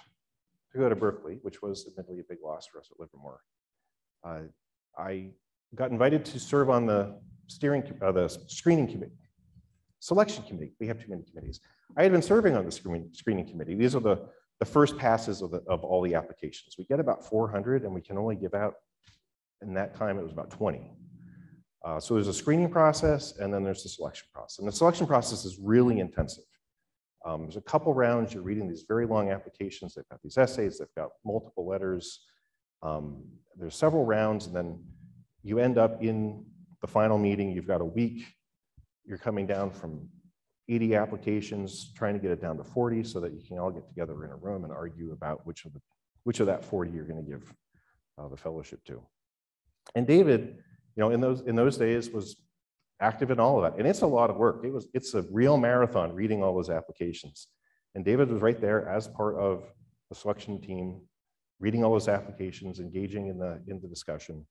to go to Berkeley, which was admittedly a big loss for us at Livermore, I got invited to serve on the screening committee, selection committee. We have too many committees. I had been serving on the screening committee. These are the first passes of all the applications. We get about 400 and we can only give out, in that time it was about 20. So there's a screening process, and then there's the selection process. And the selection process is really intensive. There's a couple rounds. You're reading these very long applications. They've got these essays. They've got multiple letters. There's several rounds, and then you end up in the final meeting. You've got a week. You're coming down from 80 applications, trying to get it down to 40 so that you can all get together in a room and argue about which of that 40 you're going to give the fellowship to. And David, you know, in those days was active in all of that. And it's a lot of work. It's a real marathon reading all those applications. And David was right there as part of the selection team, reading all those applications, engaging in the discussion.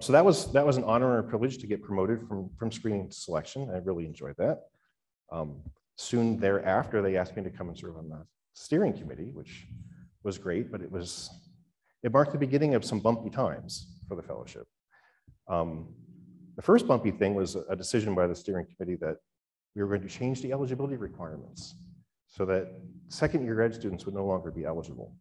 So that was an honor and a privilege to get promoted from screening to selection. I really enjoyed that. Soon thereafter, they asked me to come and serve on the steering committee, which was great, but it marked the beginning of some bumpy times for the fellowship. The first bumpy thing was a decision by the steering committee that we were going to change the eligibility requirements so that second year grad students would no longer be eligible.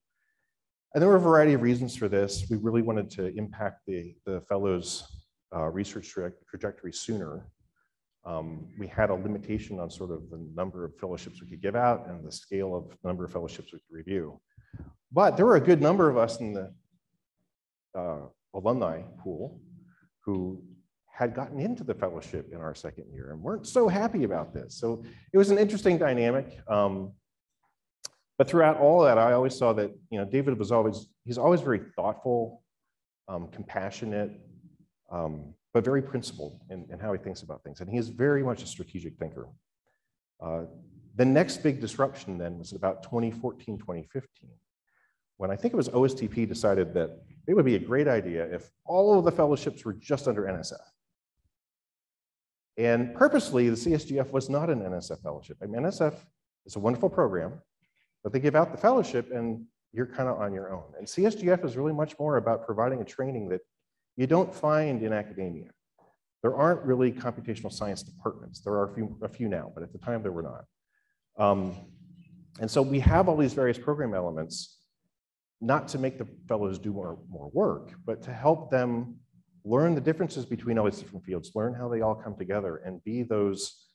And there were a variety of reasons for this. We really wanted to impact the fellows' research trajectory sooner. We had a limitation on sort of the number of fellowships we could give out and the scale of the number of fellowships we could review. But there were a good number of us in the alumni pool who had gotten into the fellowship in our second year and weren't so happy about this. So it was an interesting dynamic. But throughout all that, I always saw that, you know, David was always, he's always very thoughtful, compassionate, but very principled in how he thinks about things. And he is very much a strategic thinker. The next big disruption then was about 2014, 2015, when I think it was OSTP decided that it would be a great idea if all of the fellowships were just under NSF. And purposely, the CSGF was not an NSF fellowship. I mean, NSF is a wonderful program, but they give out the fellowship and you're kind of on your own. And CSGF is really much more about providing a training that you don't find in academia. There aren't really computational science departments. There are a few now, but at the time there were not. And so we have all these various program elements, not to make the fellows do more work, but to help them learn the differences between all these different fields, learn how they all come together and be those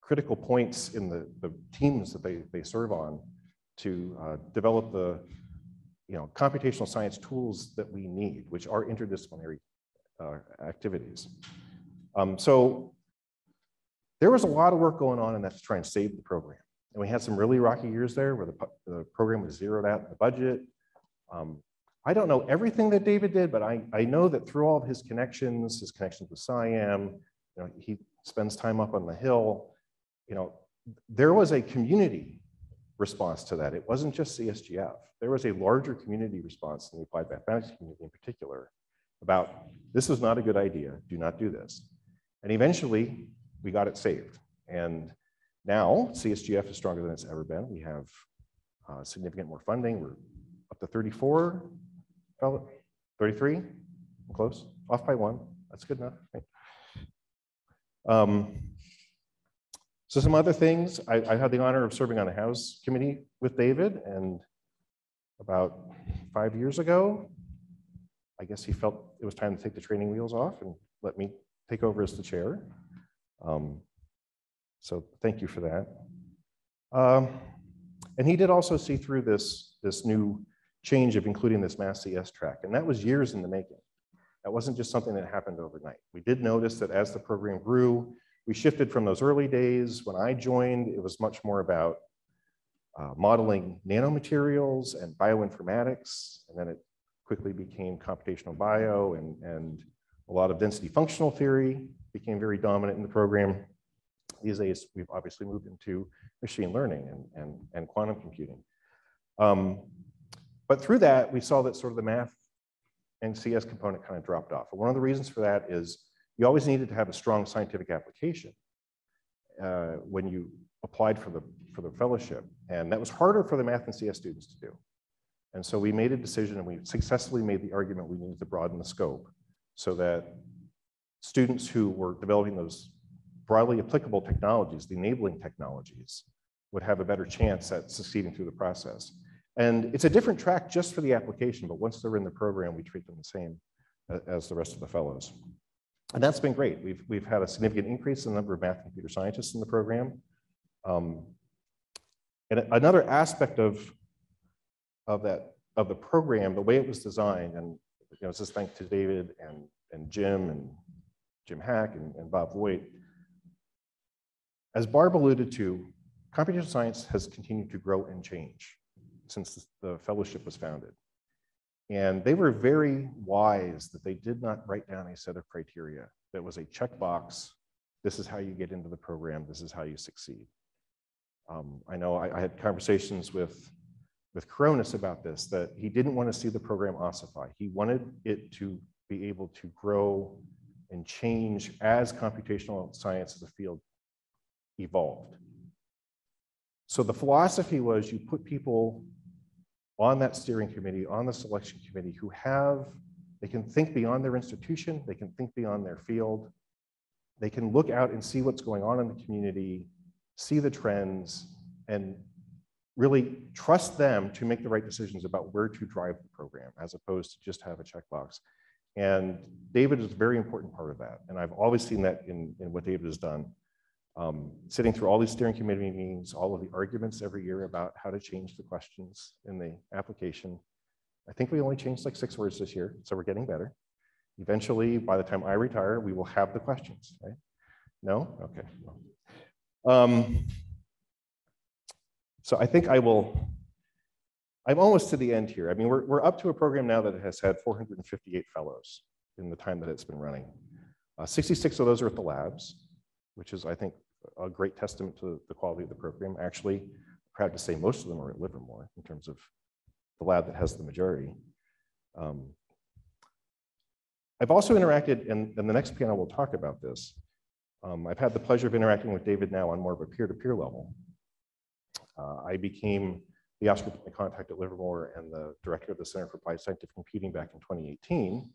critical points in the teams that they serve on to develop the, you know, computational science tools that we need, which are interdisciplinary activities. So there was a lot of work going on in that to try and save the program. And we had some really rocky years there where the program was zeroed out in the budget. I don't know everything that David did, but I know that through all of his connections with SIAM, you know, he spends time up on the Hill, you know, there was a community response to that. It wasn't just CSGF. There was a larger community response in the applied mathematics community in particular about this is not a good idea, do not do this. And eventually we got it saved. And now, CSGF is stronger than it's ever been. We have significant more funding. We're up to 34, 33, I'm close, off by one. That's good enough. Right? So some other things, I had the honor of serving on the House Committee with David, and about 5 years ago, I guess he felt it was time to take the training wheels off and let me take over as the chair. So thank you for that. And he did also see through this new change of including this Mass CS track. And that was years in the making. That wasn't just something that happened overnight. We did notice that as the program grew, we shifted from those early days. When I joined, it was much more about modeling nanomaterials and bioinformatics. And then it quickly became computational bio and a lot of density functional theory became very dominant in the program. These days, we've obviously moved into machine learning and quantum computing. But through that, we saw that sort of the math and CS component kind of dropped off. And one of the reasons for that is you always needed to have a strong scientific application when you applied for the fellowship. And that was harder for the math and CS students to do. And so we made a decision and we successfully made the argument we needed to broaden the scope so that students who were developing those broadly applicable technologies, the enabling technologies, would have a better chance at succeeding through the process. And it's a different track just for the application, but once they're in the program, we treat them the same as the rest of the fellows. And that's been great. We've had a significant increase in the number of math and computer scientists in the program. And another aspect of the program, the way it was designed, and it's just thanks to David and Jim Hack and Bob Voigt. As Barb alluded to, computer science has continued to grow and change since the fellowship was founded. And they were very wise that they did not write down a set of criteria that was a checkbox. This is how you get into the program. This is how you succeed. I know I had conversations with Corones about this, that he didn't want to see the program ossify. He wanted it to be able to grow and change as computational science as a field evolved. So the philosophy was you put people on that steering committee, on the selection committee, who they can think beyond their institution, they can think beyond their field, they can look out and see what's going on in the community, see the trends, and really trust them to make the right decisions about where to drive the program, as opposed to just have a checkbox. And David is a very important part of that. And I've always seen that in what David has done. Sitting through all these steering committee meetings, all of the arguments every year about how to change the questions in the application. I think we only changed like 6 words this year, so we're getting better. Eventually, by the time I retire, we will have the questions, right? No? Okay. So I think I'm almost to the end here. I mean, we're up to a program now that has had 458 fellows in the time that it's been running. 66 of those are at the labs, which is, I think, a great testament to the quality of the program. Actually, proud to say most of them are at Livermore in terms of the lab that has the majority. I've also interacted, and the next panel will talk about this. I've had the pleasure of interacting with David now on more of a peer-to-peer level. I became the OSCAR point contact at Livermore and the director of the Center for Applied Scientific Computing back in 2018.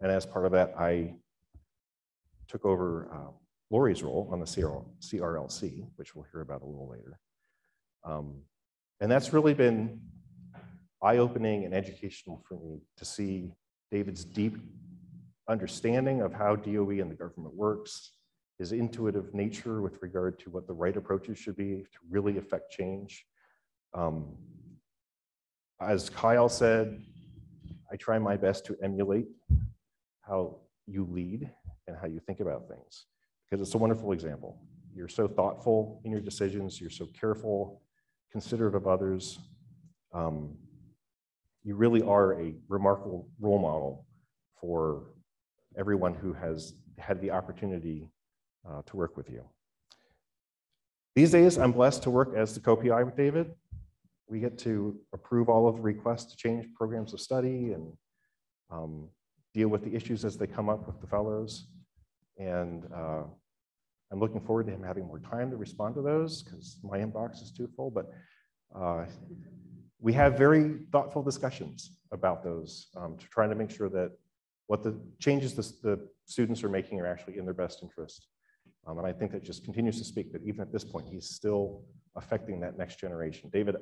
And as part of that, I took over Lori's role on the CRLC, which we'll hear about a little later. And that's really been eye-opening and educational for me to see David's deep understanding of how DOE and the government works, his intuitive nature with regard to what the right approaches should be to really affect change. As Kyle said, I try my best to emulate how you lead and how you think about things, because it's a wonderful example. You're so thoughtful in your decisions, you're so careful, considerate of others. You really are a remarkable role model for everyone who has had the opportunity to work with you. These days, I'm blessed to work as the co-PI with David. We get to approve all of the requests to change programs of study and deal with the issues as they come up with the fellows. And I'm looking forward to him having more time to respond to those because my inbox is too full, but we have very thoughtful discussions about those to try to make sure that what the changes the students are making are actually in their best interest. And I think that just continues to speak that even at this point, he's still affecting that next generation. David,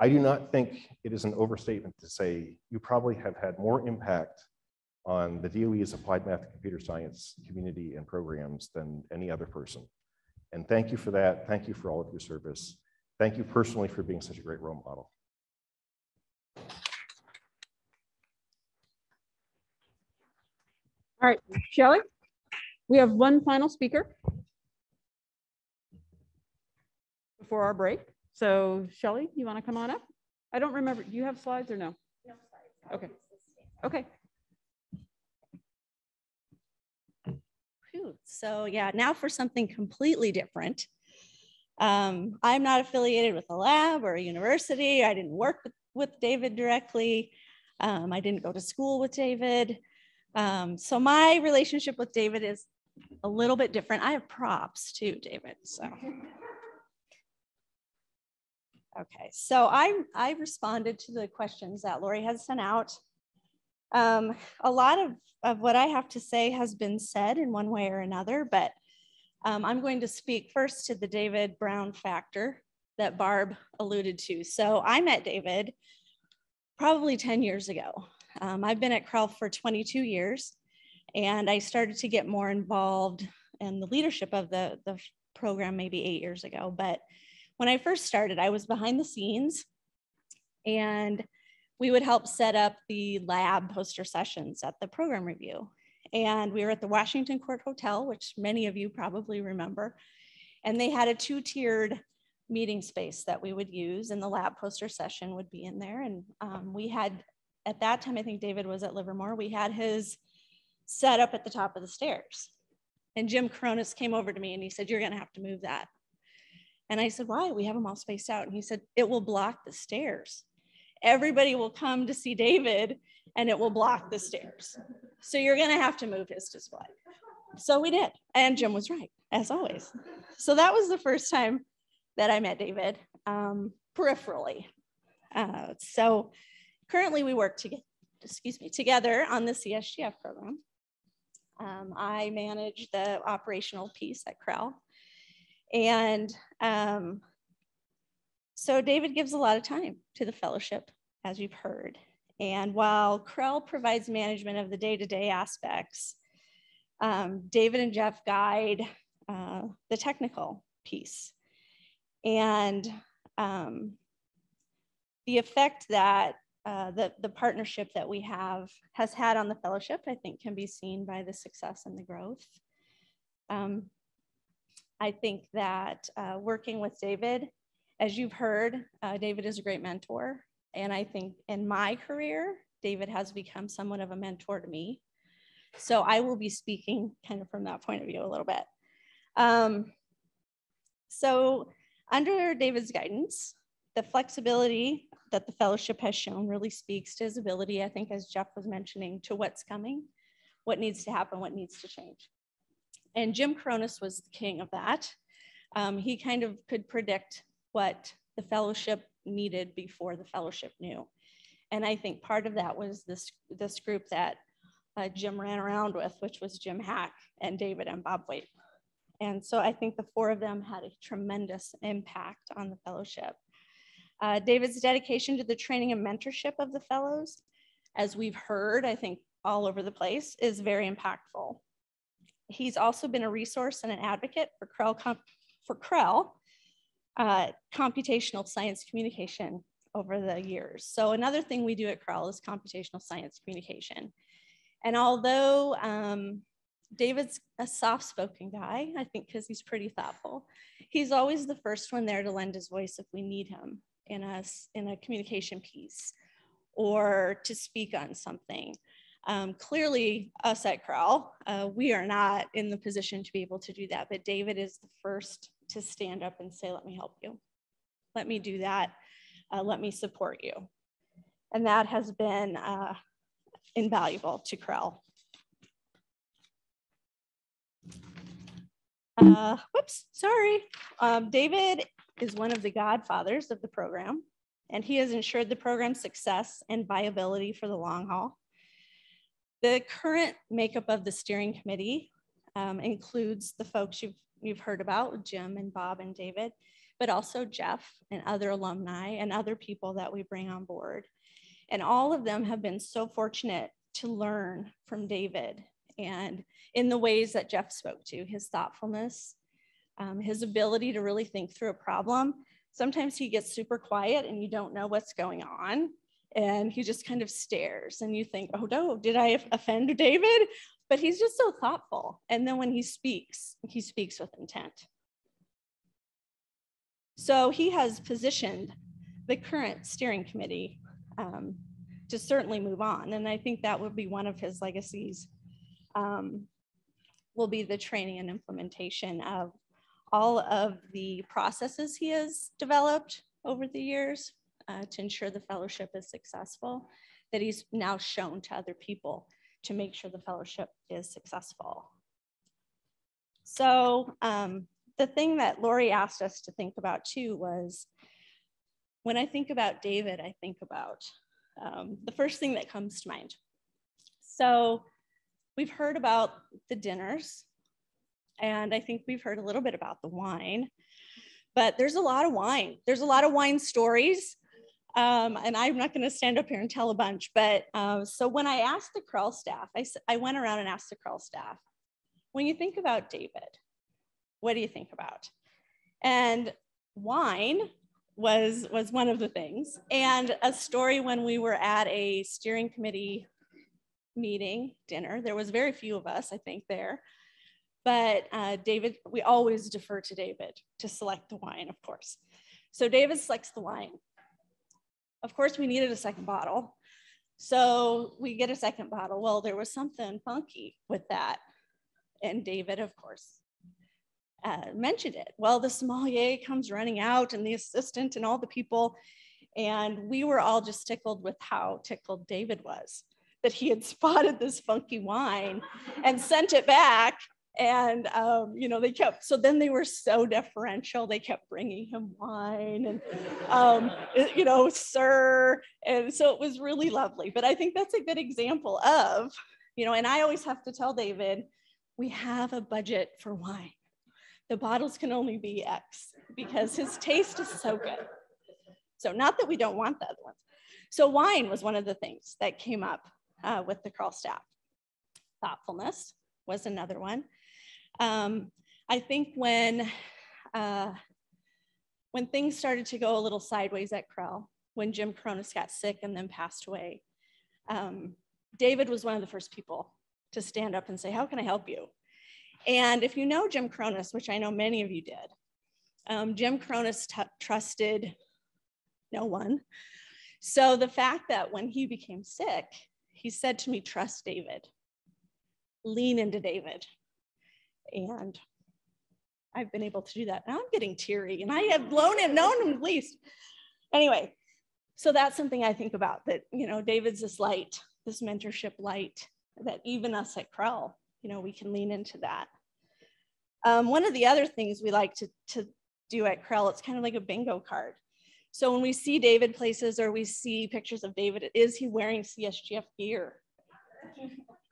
I do not think it is an overstatement to say you probably have had more impact on the DOE's applied math and computer science community and programs than any other person. And thank you for that. Thank you for all of your service. Thank you personally for being such a great role model. All right, Shelley, we have one final speaker before our break. So Shelley, you want to come on up? I don't remember, do you have slides or no? No slides. Okay, okay. So yeah, now for something completely different. I'm not affiliated with a lab or a university. I didn't work with David directly. I didn't go to school with David. So my relationship with David is a little bit different. I have props too, David. So okay, so I responded to the questions that Lori has sent out. A lot of what I have to say has been said in one way or another, but I'm going to speak first to the David Brown factor that Barb alluded to. So I met David probably 10 years ago. I've been at CRL for 22 years, and I started to get more involved in the leadership of the program maybe 8 years ago. But when I first started, I was behind the scenes, and we would help set up the lab poster sessions at the program review. And we were at the Washington Court Hotel, which many of you probably remember. And they had a two-tiered meeting space that we would use, and the lab poster session would be in there. And we had, at that time, I think David was at Livermore, we had his set up at the top of the stairs. And Jim Corones came over to me and he said, "You're gonna have to move that." And I said, "Why? We have them all spaced out." And he said, "It will block the stairs. Everybody will come to see David and it will block the stairs. So you're gonna have to move his display." So we did, and Jim was right, as always. So that was the first time that I met David, peripherally. So currently we work together on the CSGF program. I manage the operational piece at CRL. And so David gives a lot of time to the fellowship, as you've heard. And while CRL provides management of the day-to-day aspects, David and Jeff guide the technical piece. And the effect that the partnership that we have has had on the fellowship, I think, can be seen by the success and the growth. I think that working with David, as you've heard, David is a great mentor. And I think in my career, David has become somewhat of a mentor to me. So I will be speaking kind of from that point of view a little bit. So under David's guidance, the flexibility that the fellowship has shown really speaks to his ability, I think, as Jeff was mentioning, to what's coming, what needs to happen, what needs to change. And Jim Corones was the king of that. He kind of could predict what the fellowship needed before the fellowship knew. And I think part of that was this group that Jim ran around with, which was Jim Hack and David and Bob Waite. And so I think the four of them had a tremendous impact on the fellowship. David's dedication to the training and mentorship of the fellows, as we've heard, I think all over the place, is very impactful. He's also been a resource and an advocate for CRL computational science communication over the years. So another thing we do at CRL is computational science communication. And although David's a soft-spoken guy, I think because he's pretty thoughtful, he's always the first one there to lend his voice if we need him in a communication piece or to speak on something. Clearly, us at CRL, we are not in the position to be able to do that, but David is the first to stand up and say, "Let me help you. Let me do that. Let me support you." And that has been invaluable to CRL. David is one of the godfathers of the program, and he has ensured the program's success and viability for the long haul. The current makeup of the steering committee includes the folks you've heard about, Jim and Bob and David, but also Jeff and other alumni and other people that we bring on board. And all of them have been so fortunate to learn from David, and in the ways that Jeff spoke to, his thoughtfulness, his ability to really think through a problem. Sometimes he gets super quiet and you don't know what's going on, and he just kind of stares and you think, "Oh no, did I offend David?" But he's just so thoughtful. And then when he speaks with intent. So he has positioned the current steering committee to certainly move on. And I think that would be one of his legacies, will be the training and implementation of all of the processes he has developed over the years to ensure the fellowship is successful, that he's now shown to other people to make sure the fellowship is successful. So the thing that Lori asked us to think about too was, when I think about David, I think about the first thing that comes to mind. So we've heard about the dinners, and I think we've heard a little bit about the wine, but there's a lot of wine. There's a lot of wine stories. And I'm not going to stand up here and tell a bunch, but so when I asked the CRL staff, I went around and asked the CRL staff, when you think about David, what do you think about? And wine was one of the things. And a story when we were at a steering committee meeting, dinner, there was very few of us, I think, there. But David, we always defer to David to select the wine, of course. So David selects the wine. Of course, we needed a second bottle. So we get a second bottle. Well, there was something funky with that. And David, of course, mentioned it. Well, the sommelier comes running out and the assistant and all the people. And we were all just tickled with how tickled David was that he had spotted this funky wine and sent it back. And, you know, they kept, so then they were so deferential. They kept bringing him wine and, you know, sir. And so it was really lovely. But I think that's a good example of, you know, and I always have to tell David, we have a budget for wine. The bottles can only be X because his taste is so good. So not that we don't want the other ones. So wine was one of the things that came up with the CRL staff. Thoughtfulness was another one. I think when things started to go a little sideways at CRL, when Jim Corones got sick and then passed away, David was one of the first people to stand up and say, how can I help you? And if you know Jim Corones, which I know many of you did, Jim Corones trusted no one. So the fact that when he became sick, he said to me, trust David. Lean into David. And I've been able to do that. Now I'm getting teary and I have known him at least. Anyway, so that's something I think about that, you know, David's this light, this mentorship light that even us at CRL, you know, we can lean into that. One of the other things we like to do at CRL, it's kind of like a bingo card. So when we see David places or we see pictures of David, is he wearing CSGF gear?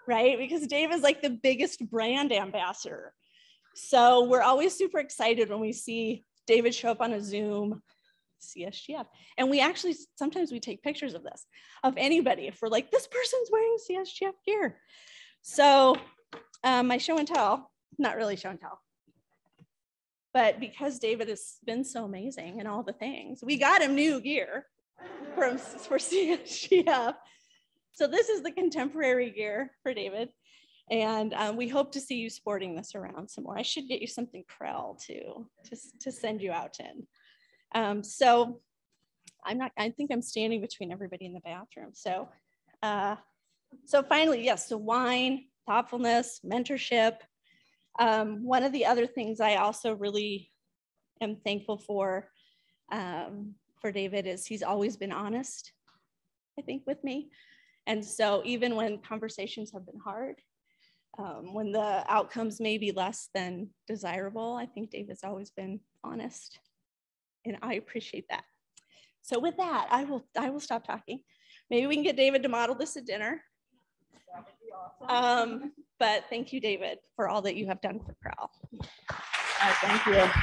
Right? Because Dave is like the biggest brand ambassador. So we're always super excited when we see David show up on a Zoom CSGF. And we actually, sometimes we take pictures of this, of anybody, if we're like, this person's wearing CSGF gear. So my show and tell, not really show and tell, but because David has been so amazing and all the things, we got him new gear for CSGF. So this is the contemporary gear for David. And we hope to see you sporting this around some more. I should get you something CRL too, to send you out in. So I'm not, I think I'm standing between everybody in the bathroom. So, so finally, yes, so wine, thoughtfulness, mentorship. One of the other things I also really am thankful for David is he's always been honest, I think, with me. And so even when conversations have been hard, when the outcomes may be less than desirable, I think David's always been honest. And I appreciate that. So with that, I will stop talking. Maybe we can get David to model this at dinner. That would be awesome. But thank you, David, for all that you have done for CRL. Thank you.